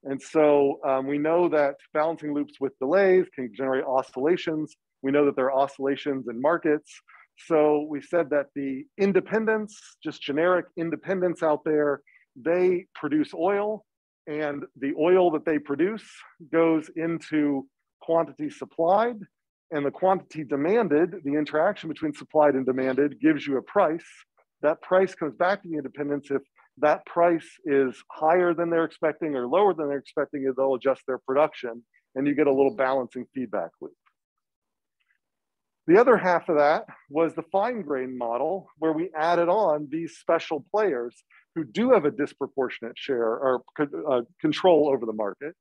And so um, we know that balancing loops with delays can generate oscillations. We know that there are oscillations in markets. So we said that the independents, just generic independents out there, they produce oil, and the oil that they produce goes into quantity supplied, and the quantity demanded, the interaction between supplied and demanded gives you a price. That price comes back to the independents. If that price is higher than they're expecting or lower than they're expecting, they'll adjust their production, and you get a little balancing feedback loop. The other half of that was the fine-grained model, where we added on these special players who do have a disproportionate share or uh, control over the market.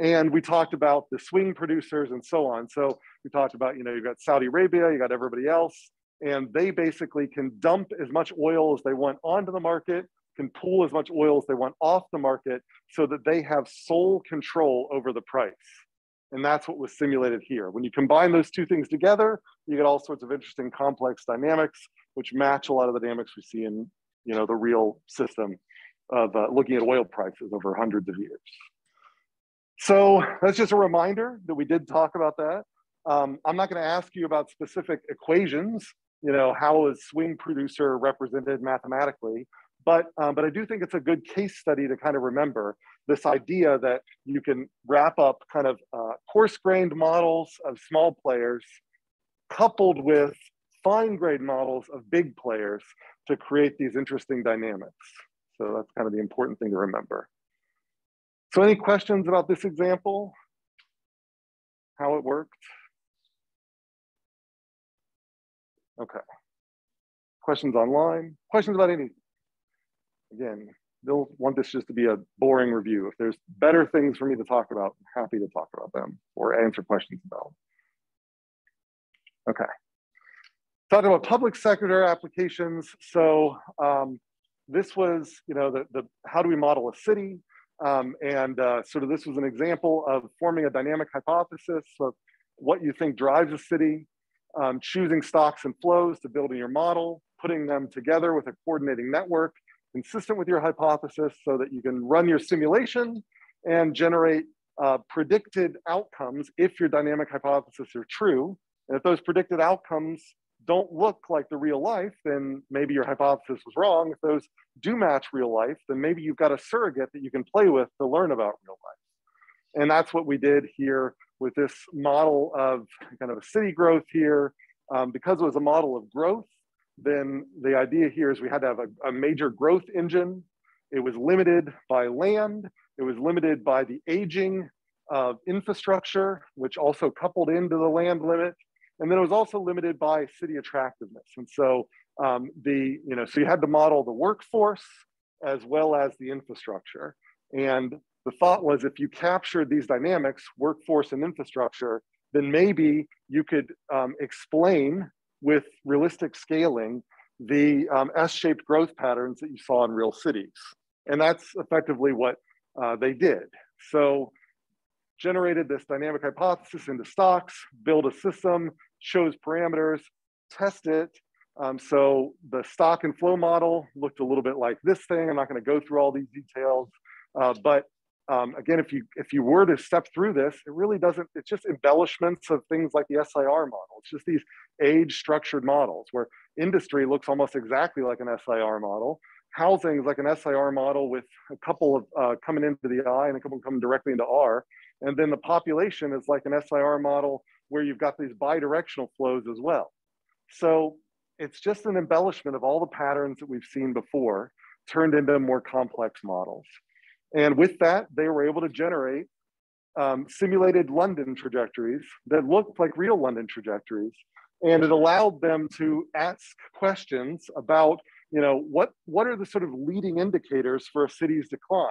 And we talked about the swing producers and so on. So we talked about, you know, you've got Saudi Arabia, you got everybody else, and they basically can dump as much oil as they want onto the market, can pull as much oil as they want off the market, so that they have sole control over the price. And that's what was simulated here. When you combine those two things together, you get all sorts of interesting complex dynamics, which match a lot of the dynamics we see in, you know, the real system of uh, looking at oil prices over hundreds of years. So that's just a reminder that we did talk about that. Um, I'm not gonna ask you about specific equations, you know, how is swing producer represented mathematically, but, um, but I do think it's a good case study to kind of remember this idea that you can wrap up kind of uh, coarse-grained models of small players coupled with fine-grained models of big players to create these interesting dynamics. So that's kind of the important thing to remember. So any questions about this example, how it worked? Okay. Questions online? Questions about anything? Again, they'll want this just to be a boring review. If there's better things for me to talk about, I'm happy to talk about them or answer questions about them. Okay. Talking about public sector applications. So um, this was, you know, the, the how do we model a city? Um, and uh, sort of this was an example of forming a dynamic hypothesis of what you think drives a city, um, choosing stocks and flows to build in your model, putting them together with a coordinating network consistent with your hypothesis so that you can run your simulation and generate uh, predicted outcomes if your dynamic hypothesis are true. And if those predicted outcomes don't look like the real life, then maybe your hypothesis was wrong. If those do match real life, then maybe you've got a surrogate that you can play with to learn about real life. And that's what we did here with this model of kind of a city growth here. Um, because it was a model of growth, then the idea here is we had to have a, a major growth engine. It was limited by land. It was limited by the aging of infrastructure, which also coupled into the land limit. And then it was also limited by city attractiveness. And so um, the, you know, so you had to model the workforce as well as the infrastructure. And the thought was if you captured these dynamics, workforce and infrastructure, then maybe you could um, explain with realistic scaling the um, S-shaped growth patterns that you saw in real cities. And that's effectively what uh, they did. So generated this dynamic hypothesis into stocks, build a system, chose parameters, test it. Um, so the stock and flow model looked a little bit like this thing. I'm not going to go through all these details, uh, but um, again, if you if you were to step through this, it really doesn't. It's just embellishments of things like the S I R model. It's just these age-structured models where industry looks almost exactly like an S I R model. Housing is like an S I R model with a couple of uh, coming into the I and a couple coming directly into R. And then the population is like an S I R model where you've got these bidirectional flows as well. So it's just an embellishment of all the patterns that we've seen before turned into more complex models. And with that, they were able to generate um, simulated London trajectories that looked like real London trajectories. And it allowed them to ask questions about, you know, what, what are the sort of leading indicators for a city's decline?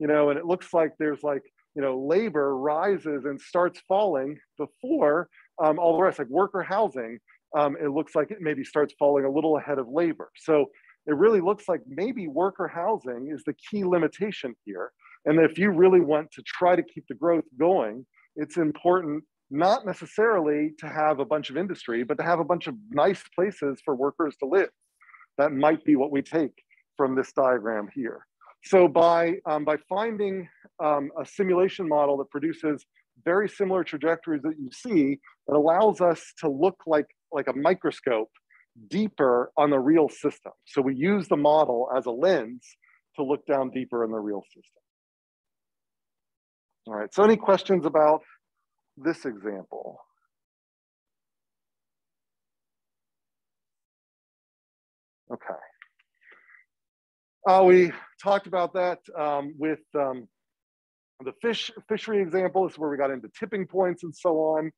You know, and it looks like there's like, you know, labor rises and starts falling before um, all the rest, like worker housing, um, it looks like it maybe starts falling a little ahead of labor. So it really looks like maybe worker housing is the key limitation here. And if you really want to try to keep the growth going, it's important not necessarily to have a bunch of industry, but to have a bunch of nice places for workers to live. That might be what we take from this diagram here. So by, um, by finding um, a simulation model that produces very similar trajectories that you see, it allows us to look like, like a microscope deeper on the real system. So we use the model as a lens to look down deeper in the real system. All right, so any questions about this example? Okay. Uh, we talked about that um, with um, the fish fishery example. This is where we got into tipping points and so on.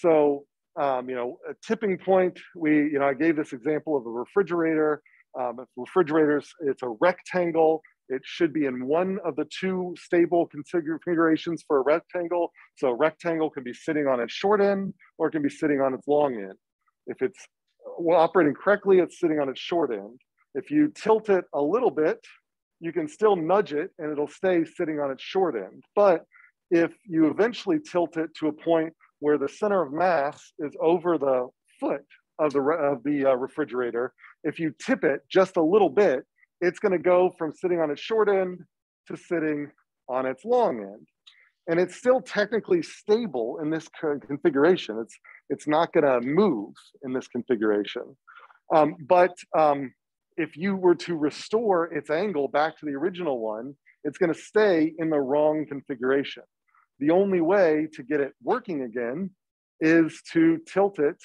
So, um, you know, a tipping point, we, you know, I gave this example of a refrigerator. Um, refrigerators, it's a rectangle. It should be in one of the two stable configurations for a rectangle. So a rectangle can be sitting on its short end or it can be sitting on its long end. If it's operating correctly, it's sitting on its short end. If you tilt it a little bit, you can still nudge it and it'll stay sitting on its short end. But if you eventually tilt it to a point where the center of mass is over the foot of the, of the uh, refrigerator, if you tip it just a little bit, it's going to go from sitting on its short end to sitting on its long end. And it's still technically stable in this configuration. It's, it's not going to move in this configuration. Um, but um, if you were to restore its angle back to the original one, it's going to stay in the wrong configuration. The only way to get it working again is to tilt it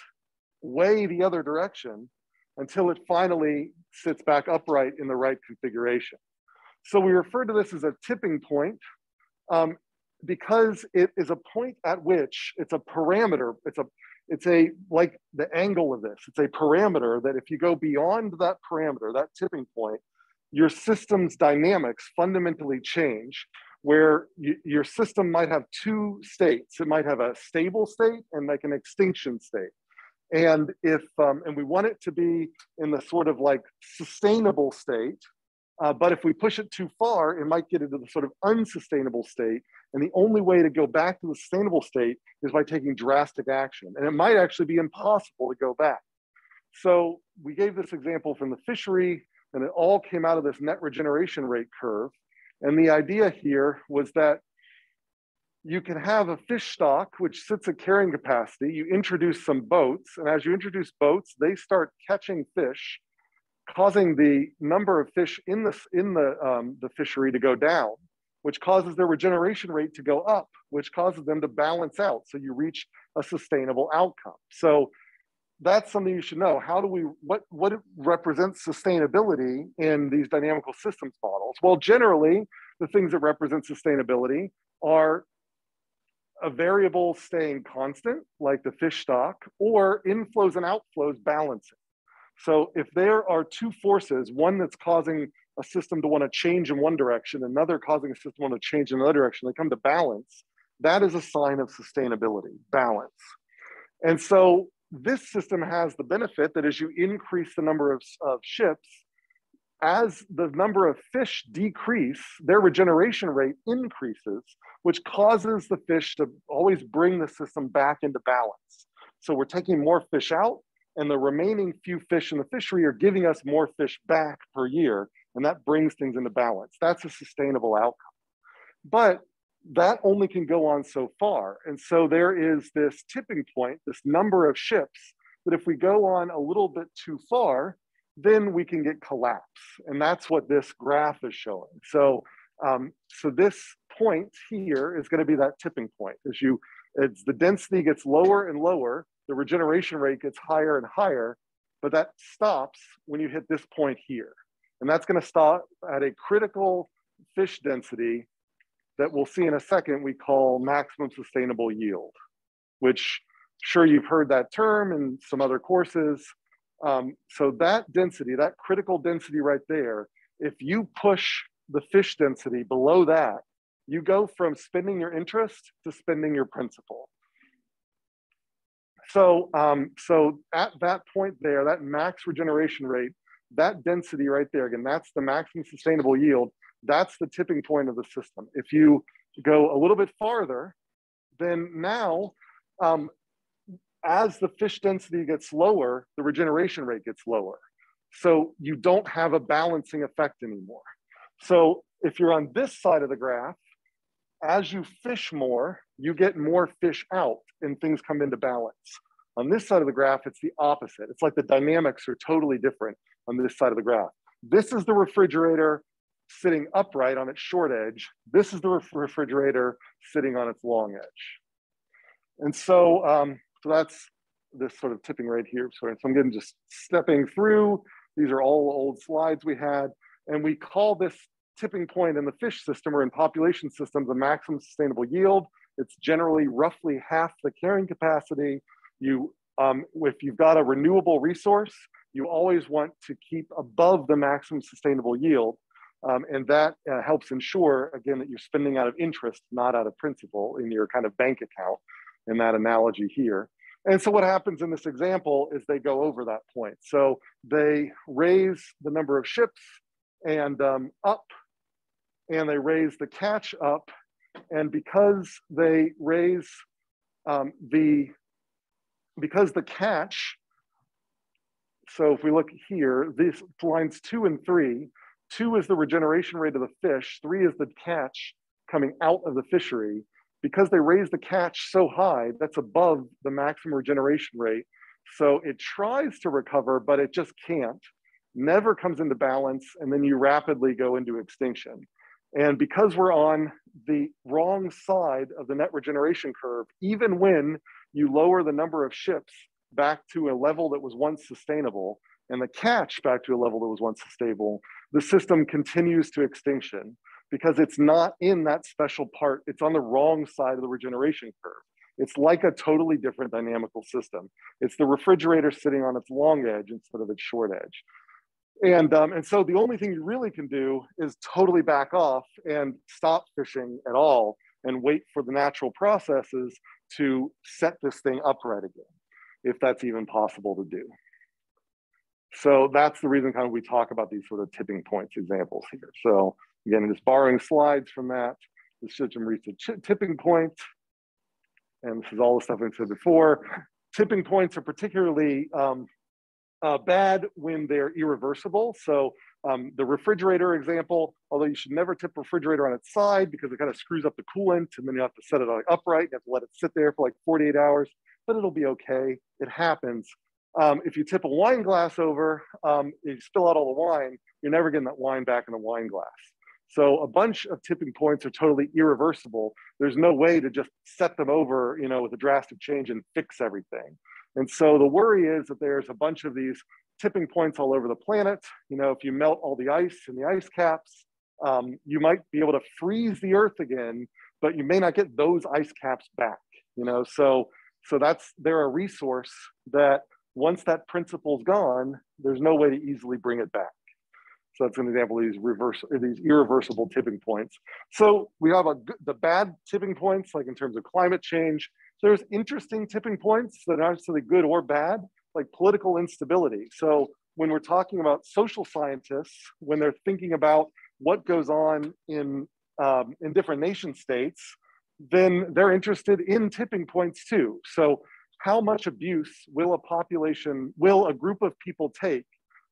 way the other direction until it finally sits back upright in the right configuration. So we refer to this as a tipping point um, because it is a point at which it's a parameter. It's a, it's a, like the angle of this, it's a parameter that if you go beyond that parameter, that tipping point, your system's dynamics fundamentally change, where you, your system might have two states. It might have a stable state and like an extinction state. And if um, and we want it to be in the sort of like sustainable state, uh, but if we push it too far, it might get into the sort of unsustainable state. And the only way to go back to the sustainable state is by taking drastic action. And it might actually be impossible to go back. So we gave this example from the fishery, and it all came out of this net regeneration rate curve. And the idea here was that you can have a fish stock, which sits at carrying capacity. You introduce some boats, and as you introduce boats, they start catching fish, causing the number of fish in the, in the, um, the fishery to go down, which causes their regeneration rate to go up, which causes them to balance out. So you reach a sustainable outcome. So that's something you should know. How do we, what, what represents sustainability in these dynamical systems models? Well, generally, the things that represent sustainability are a variable staying constant, like the fish stock, or inflows and outflows balancing. So if there are two forces, one that's causing a system to want to change in one direction, another causing a system to want to change in another direction, they come to balance, that is a sign of sustainability, balance. And so this system has the benefit that as you increase the number of, of ships, as the number of fish decrease, their regeneration rate increases, which causes the fish to always bring the system back into balance. So we're taking more fish out, and the remaining few fish in the fishery are giving us more fish back per year, and that brings things into balance. That's a sustainable outcome. But that only can go on so far. And so there is this tipping point, this number of ships, that if we go on a little bit too far, then we can get collapse. And that's what this graph is showing. So, um, so this point here is gonna be that tipping point. As you, as the density gets lower and lower, the regeneration rate gets higher and higher, but that stops when you hit this point here. And that's gonna stop at a critical fish density that we'll see in a second we call maximum sustainable yield, which sure you've heard that term in some other courses. Um, so that density, that critical density right there, if you push the fish density below that, you go from spending your interest to spending your principal. So, um, so at that point there, that max regeneration rate, that density right there, again, that's the maximum sustainable yield. That's the tipping point of the system. If you go a little bit farther, then now, um, as the fish density gets lower, the regeneration rate gets lower. So you don't have a balancing effect anymore. So if you're on this side of the graph, as you fish more, you get more fish out and things come into balance. On this side of the graph, it's the opposite. It's like the dynamics are totally different on this side of the graph. This is the refrigerator sitting upright on its short edge. This is the ref refrigerator sitting on its long edge. And so, um, so that's this sort of tipping right here. So I'm getting just stepping through. These are all old slides we had. And we call this tipping point in the fish system or in population systems the maximum sustainable yield. It's generally roughly half the carrying capacity. You, um, if you've got a renewable resource, you always want to keep above the maximum sustainable yield. Um, and that uh, helps ensure, again, that you're spending out of interest, not out of principal in your kind of bank account in that analogy here. And so what happens in this example is they go over that point. So they raise the number of ships and um, up, and they raise the catch up. And because they raise um, the, because the catch, so if we look here, these lines two and three, two is the regeneration rate of the fish, three is the catch coming out of the fishery. Because they raise the catch so high, that's above the maximum regeneration rate. So it tries to recover, but it just can't, never comes into balance, and then you rapidly go into extinction. And because we're on the wrong side of the net regeneration curve, even when you lower the number of ships back to a level that was once sustainable, and the catch back to a level that was once stable, the system continues to extinction because it's not in that special part. It's on the wrong side of the regeneration curve. It's like a totally different dynamical system. It's the refrigerator sitting on its long edge instead of its short edge. And, um, and so the only thing you really can do is totally back off and stop fishing at all and wait for the natural processes to set this thing upright again, if that's even possible to do. So that's the reason kind of we talk about these sort of tipping points examples here. So again, just borrowing slides from that, the system reached a tipping point, and this is all the stuff I've said before. Tipping points are particularly um, uh, bad when they're irreversible. So um, the refrigerator example, although you should never tip refrigerator on its side because it kind of screws up the coolant, and then you have to set it upright, you have to let it sit there for like forty-eight hours, but it'll be okay, it happens. Um, if you tip a wine glass over, um, you spill out all the wine, you're never getting that wine back in the wine glass. So a bunch of tipping points are totally irreversible. There's no way to just set them over, you know, with a drastic change and fix everything. And so the worry is that there's a bunch of these tipping points all over the planet. You know, if you melt all the ice in the ice caps, um, you might be able to freeze the earth again, but you may not get those ice caps back, you know? So, so that's, they're a resource that, once that principle's gone, there's no way to easily bring it back. So that's an example of these reverse, these irreversible tipping points. So we have a, the bad tipping points, like in terms of climate change. There's interesting tipping points that aren't necessarily good or bad, like political instability. So when we're talking about social scientists, when they're thinking about what goes on in, um, in different nation states, then they're interested in tipping points too. So how much abuse will a population, will a group of people take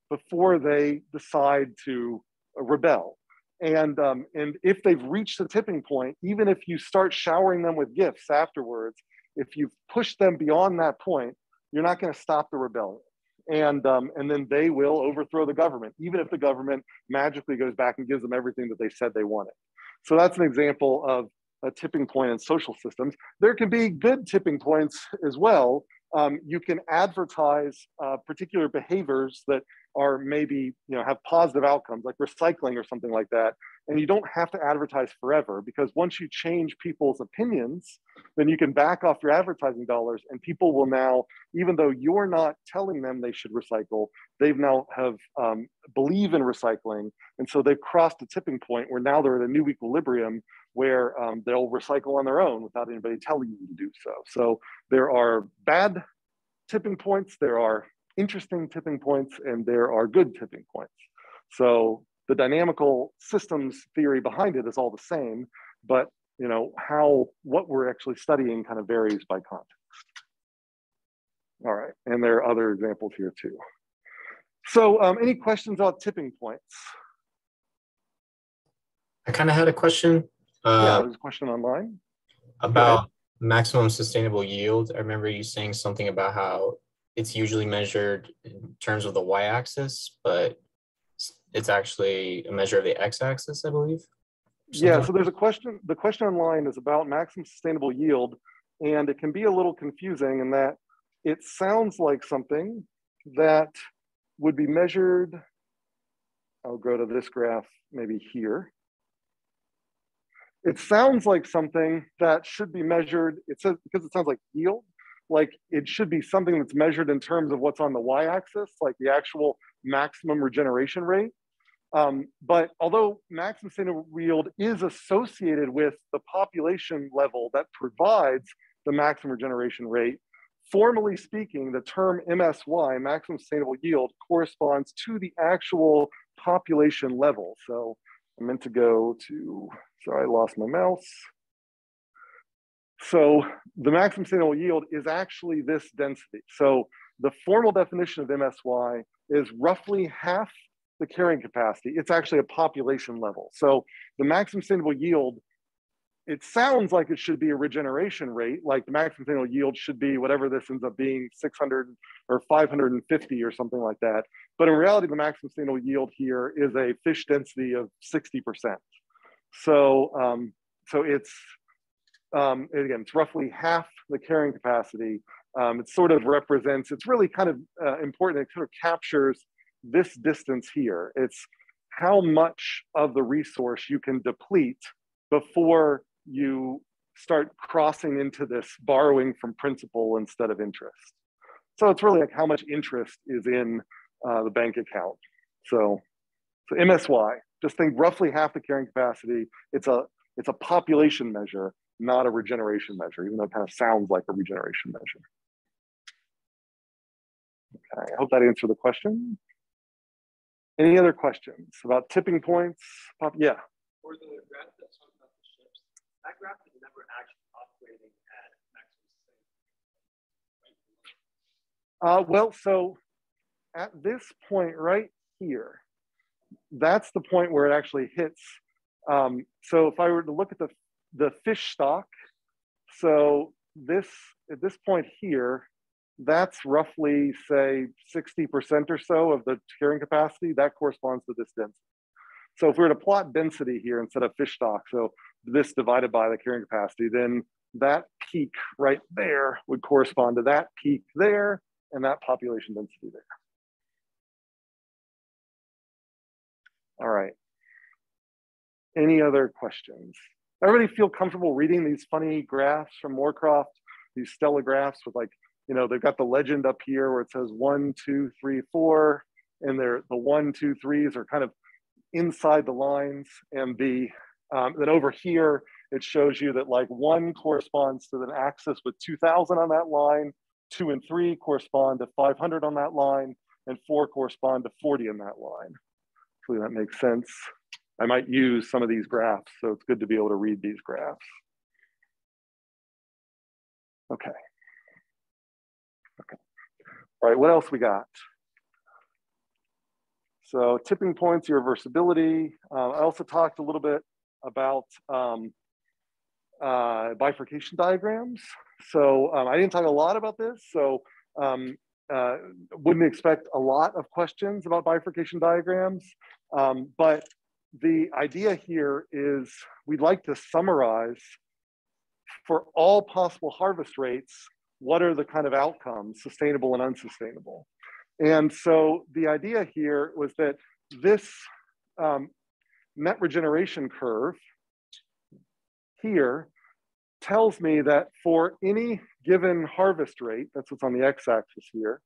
before they decide to rebel? And, um, and if they've reached a tipping point, even if you start showering them with gifts afterwards, if you push them beyond that point, you're not gonna stop the rebellion. And, um, and then they will overthrow the government, even if the government magically goes back and gives them everything that they said they wanted. So that's an example of a tipping point in social systems. There can be good tipping points as well. Um, you can advertise uh, particular behaviors that are maybe, you know, have positive outcomes, like recycling or something like that. And you don't have to advertise forever, because once you change people's opinions, then you can back off your advertising dollars, and people will now, even though you're not telling them they should recycle, they've now have um, believe in recycling. And so they've crossed a tipping point where now they're at a new equilibrium where um, they'll recycle on their own without anybody telling them to do so. So there are bad tipping points, there are interesting tipping points, and there are good tipping points. So the dynamical systems theory behind it is all the same, but you know how what we're actually studying kind of varies by context. All right, and there are other examples here too. So um, any questions about tipping points? I kind of had a question. Uh, yeah, there's a question online. About maximum sustainable yield. I remember you saying something about how it's usually measured in terms of the y-axis, but it's actually a measure of the x-axis, I believe. Yeah, so there's a question. The question online is about maximum sustainable yield, and it can be a little confusing in that it sounds like something that would be measured. I'll go to this graph maybe here. It sounds like something that should be measured. It says, because it sounds like yield, like it should be something that's measured in terms of what's on the y-axis, like the actual maximum regeneration rate. Um, but although maximum sustainable yield is associated with the population level that provides the maximum regeneration rate, formally speaking, the term M S Y, maximum sustainable yield, corresponds to the actual population level. So I meant to go to, sorry, I lost my mouse. So the maximum sustainable yield is actually this density. So the formal definition of M S Y is roughly half the carrying capacity. It's actually a population level. So the maximum sustainable yield, it sounds like it should be a regeneration rate, like the maximum sustainable yield should be whatever this ends up being, six hundred or five hundred fifty or something like that. But in reality, the maximum sustainable yield here is a fish density of sixty percent. So, um, so it's, um, again, it's roughly half the carrying capacity. Um, it sort of represents, it's really kind of uh, important. It sort of captures this distance here. It's how much of the resource you can deplete before you start crossing into this borrowing from principal instead of interest. So it's really like how much interest is in uh, the bank account. So, so M S Y, just think roughly half the carrying capacity. It's a, it's a population measure, not a regeneration measure, even though it kind of sounds like a regeneration measure. Okay, I hope that answered the question. Any other questions about tipping points? Pop yeah. Or the graph that's talking about the ships, that graph is never actually operating at maximum sustainable. Uh, well, so at this point right here, that's the point where it actually hits. Um, so if I were to look at the, the fish stock, so this at this point here, that's roughly, say, sixty percent or so of the carrying capacity. That corresponds to this density. So if we were to plot density here instead of fish stock, so this divided by the carrying capacity, then that peak right there would correspond to that peak there and that population density there. All right. Any other questions? Everybody feel comfortable reading these funny graphs from Moorcroft, these Stella graphs with, like, you know, they've got the legend up here where it says one, two, three, four, and they're, the one, two, threes are kind of inside the lines, and the um, then over here it shows you that like one corresponds to an axis with two thousand on that line, two and three correspond to five hundred on that line, and four correspond to forty on that line. Hopefully that makes sense. I might use some of these graphs, so it's good to be able to read these graphs. Okay. Okay. All right. What else we got? So tipping points, irreversibility. Uh, I also talked a little bit about um, uh, bifurcation diagrams. So um, I didn't talk a lot about this. So um, uh, wouldn't expect a lot of questions about bifurcation diagrams. Um, but the idea here is we'd like to summarize for all possible harvest rates, what are the kind of outcomes, sustainable and unsustainable. And so the idea here was that this um, net regeneration curve here tells me that for any given harvest rate, that's what's on the x-axis here,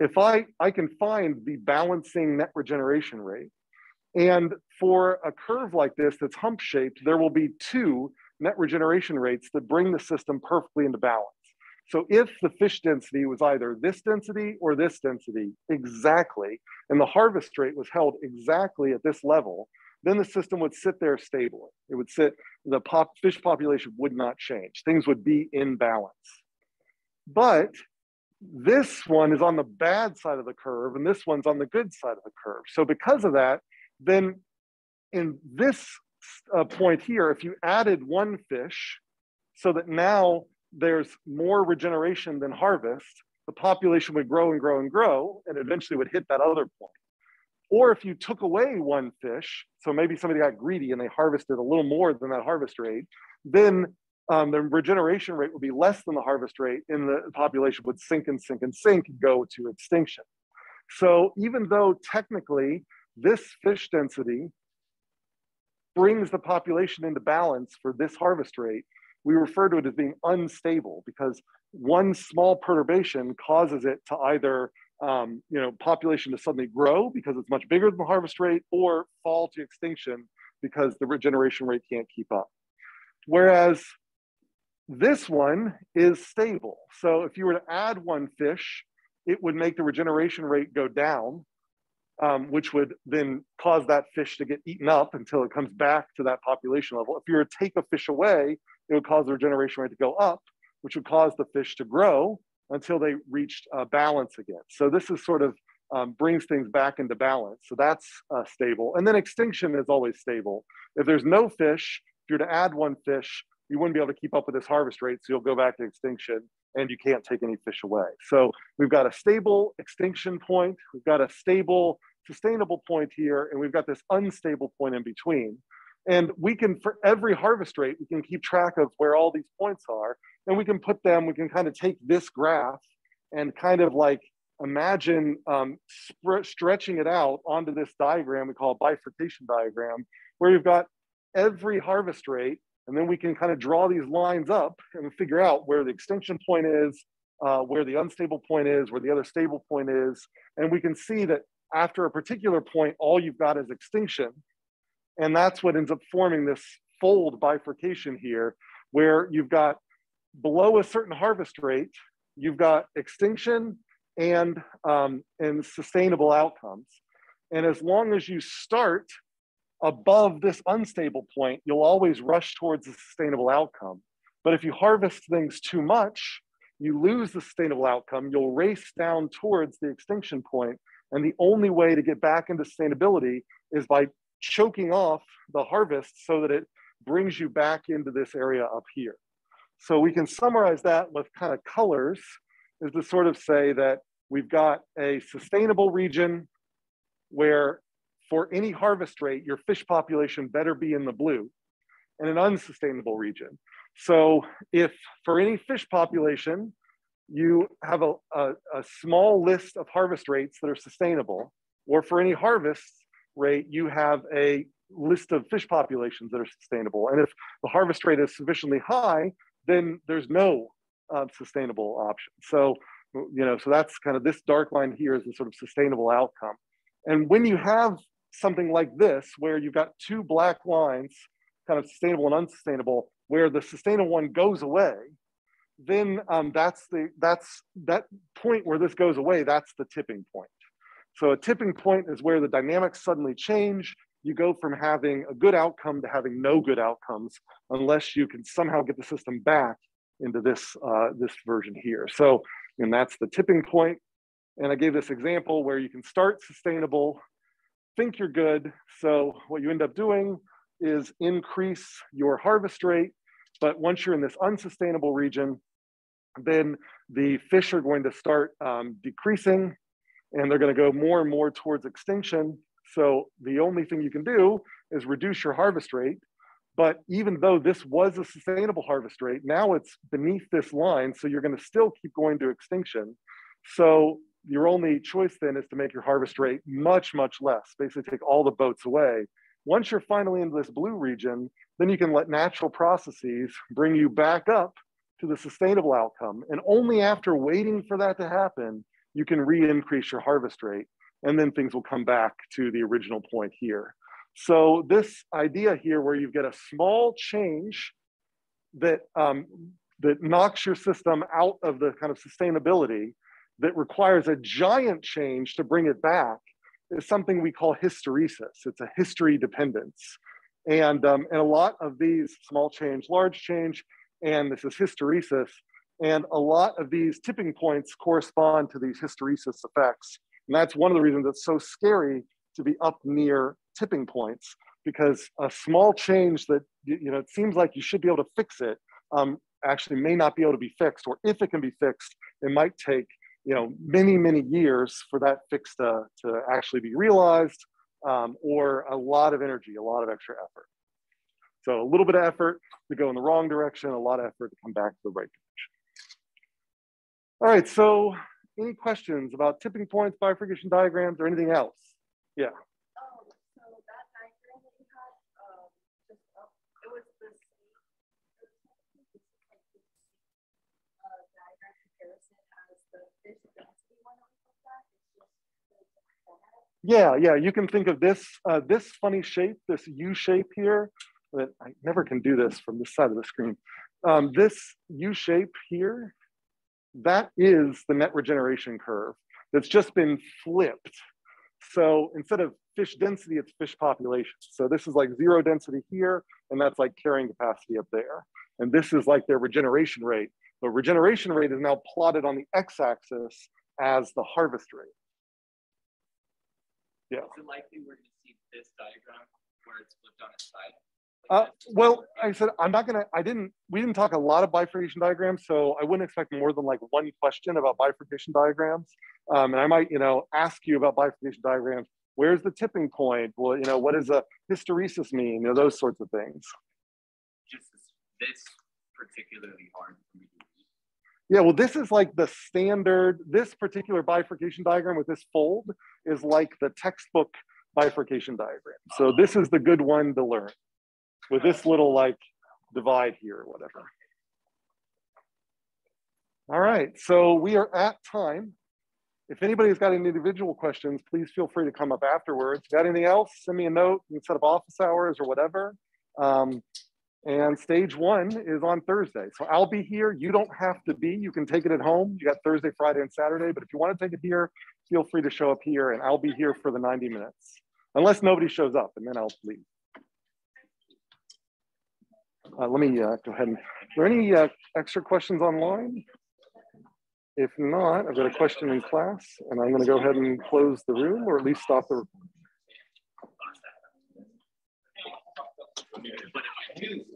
if I, I can find the balancing net regeneration rate. And for a curve like this that's hump shaped, there will be two net regeneration rates that bring the system perfectly into balance. So if the fish density was either this density or this density exactly, and the harvest rate was held exactly at this level, then the system would sit there stably. It would sit, the pop, fish population would not change. Things would be in balance. But this one is on the bad side of the curve, and this one's on the good side of the curve. So because of that, then in this uh, point here, if you added one fish so that now there's more regeneration than harvest, the population would grow and grow and grow, and eventually would hit that other point. Or if you took away one fish, so maybe somebody got greedy and they harvested a little more than that harvest rate, then um, the regeneration rate would be less than the harvest rate, and the population would sink and sink and sink and go to extinction. So even though technically this fish density brings the population into balance for this harvest rate, we refer to it as being unstable because one small perturbation causes it to either Um, you know, population to suddenly grow because it's much bigger than the harvest rate, or fall to extinction because the regeneration rate can't keep up. Whereas this one is stable. So if you were to add one fish, it would make the regeneration rate go down, um, which would then cause that fish to get eaten up until it comes back to that population level. If you were to take a fish away, it would cause the regeneration rate to go up, which would cause the fish to grow until they reached uh, balance again. So this is sort of um, brings things back into balance. So that's uh, stable. And then extinction is always stable. If there's no fish, if you're to add one fish, you wouldn't be able to keep up with this harvest rate. So you'll go back to extinction and you can't take any fish away. So we've got a stable extinction point. We've got a stable, sustainable point here. And we've got this unstable point in between. And we can, for every harvest rate, we can keep track of where all these points are. And we can put them, we can kind of take this graph and kind of like imagine um, stretching it out onto this diagram we call a bifurcation diagram, where you've got every harvest rate. And then we can kind of draw these lines up and figure out where the extinction point is, uh, where the unstable point is, where the other stable point is. And we can see that after a particular point, all you've got is extinction. And that's what ends up forming this fold bifurcation here, where you've got below a certain harvest rate, you've got extinction and, um, and sustainable outcomes. And as long as you start above this unstable point, you'll always rush towards the sustainable outcome. But if you harvest things too much, you lose the sustainable outcome, you'll race down towards the extinction point. And the only way to get back into sustainability is by choking off the harvest so that it brings you back into this area up here. So we can summarize that with kind of colors is to sort of say that we've got a sustainable region where for any harvest rate, your fish population better be in the blue, and an unsustainable region. So if for any fish population, you have a, a, a small list of harvest rates that are sustainable, or for any harvest rate, you have a list of fish populations that are sustainable. And if the harvest rate is sufficiently high, then there's no uh, sustainable option. So, you know, so that's kind of this dark line here is the sort of sustainable outcome. And when you have something like this, where you've got two black lines, kind of sustainable and unsustainable, where the sustainable one goes away, then um, that's the, that's that point where this goes away, that's the tipping point. So a tipping point is where the dynamics suddenly change. You go from having a good outcome to having no good outcomes, unless you can somehow get the system back into this, uh, this version here. So, and that's the tipping point. And I gave this example where you can start sustainable, think you're good. So what you end up doing is increase your harvest rate. But once you're in this unsustainable region, then the fish are going to start um, decreasing, and they're going to go more and more towards extinction. So the only thing you can do is reduce your harvest rate. But even though this was a sustainable harvest rate, now it's beneath this line. So you're going to still keep going to extinction. So your only choice then is to make your harvest rate much, much less, basically take all the boats away. Once you're finally in this blue region, then you can let natural processes bring you back up to the sustainable outcome. And only after waiting for that to happen, you can re-increase your harvest rate. And then things will come back to the original point here. So this idea here where you get a small change that, um, that knocks your system out of the kind of sustainability that requires a giant change to bring it back is something we call hysteresis. It's a history dependence. And, um, and a lot of these small change, large change, and this is hysteresis, and a lot of these tipping points correspond to these hysteresis effects. And that's one of the reasons it's so scary to be up near tipping points, because a small change that, you know, it seems like you should be able to fix it, um, actually may not be able to be fixed, or if it can be fixed, it might take, you know, many, many years for that fix to, to actually be realized, um, or a lot of energy, a lot of extra effort. So a little bit of effort to go in the wrong direction, a lot of effort to come back to the right direction. All right, so any questions about tipping points, bifurcation diagrams, or anything else? Yeah. Oh, so that diagram that you had, um, just up, it was the same uh, diagram comparison as the fish density one that we looked at. It's just the yeah, yeah. You can think of this uh, this funny shape, this U shape here. That I never can do this from this side of the screen. Um, this U shape here, that is the net regeneration curve that's just been flipped. So instead of fish density, it's fish population. So this is like zero density here, and that's like carrying capacity up there. And this is like their regeneration rate. The regeneration rate is now plotted on the x-axis as the harvest rate. Yeah. Is it likely we're going to see this diagram where it's flipped on its side? Uh, well, I said, I'm not gonna, I didn't, we didn't talk a lot of bifurcation diagrams, so I wouldn't expect more than like one question about bifurcation diagrams. Um, and I might, you know, ask you about bifurcation diagrams. Where's the tipping point? Well, you know, what does a hysteresis mean? You know, those sorts of things. Just this particularly hard for me to read. Yeah, well, this is like the standard, this particular bifurcation diagram with this fold is like the textbook bifurcation diagram. So this is the good one to learn, with this little like divide here or whatever. All right, so we are at time. If anybody's got any individual questions, please feel free to come up afterwards. Got anything else, send me a note, you can set up office hours or whatever. Um, and stage one is on Thursday. So I'll be here, you don't have to be, you can take it at home. You got Thursday, Friday, and Saturday, but if you wanna take it here, feel free to show up here and I'll be here for the ninety minutes. Unless nobody shows up and then I'll leave. Uh, let me uh, go ahead and, are there any uh, extra questions online? If not, I've got a question in class and I'm gonna go ahead and close the room or at least stop the recording.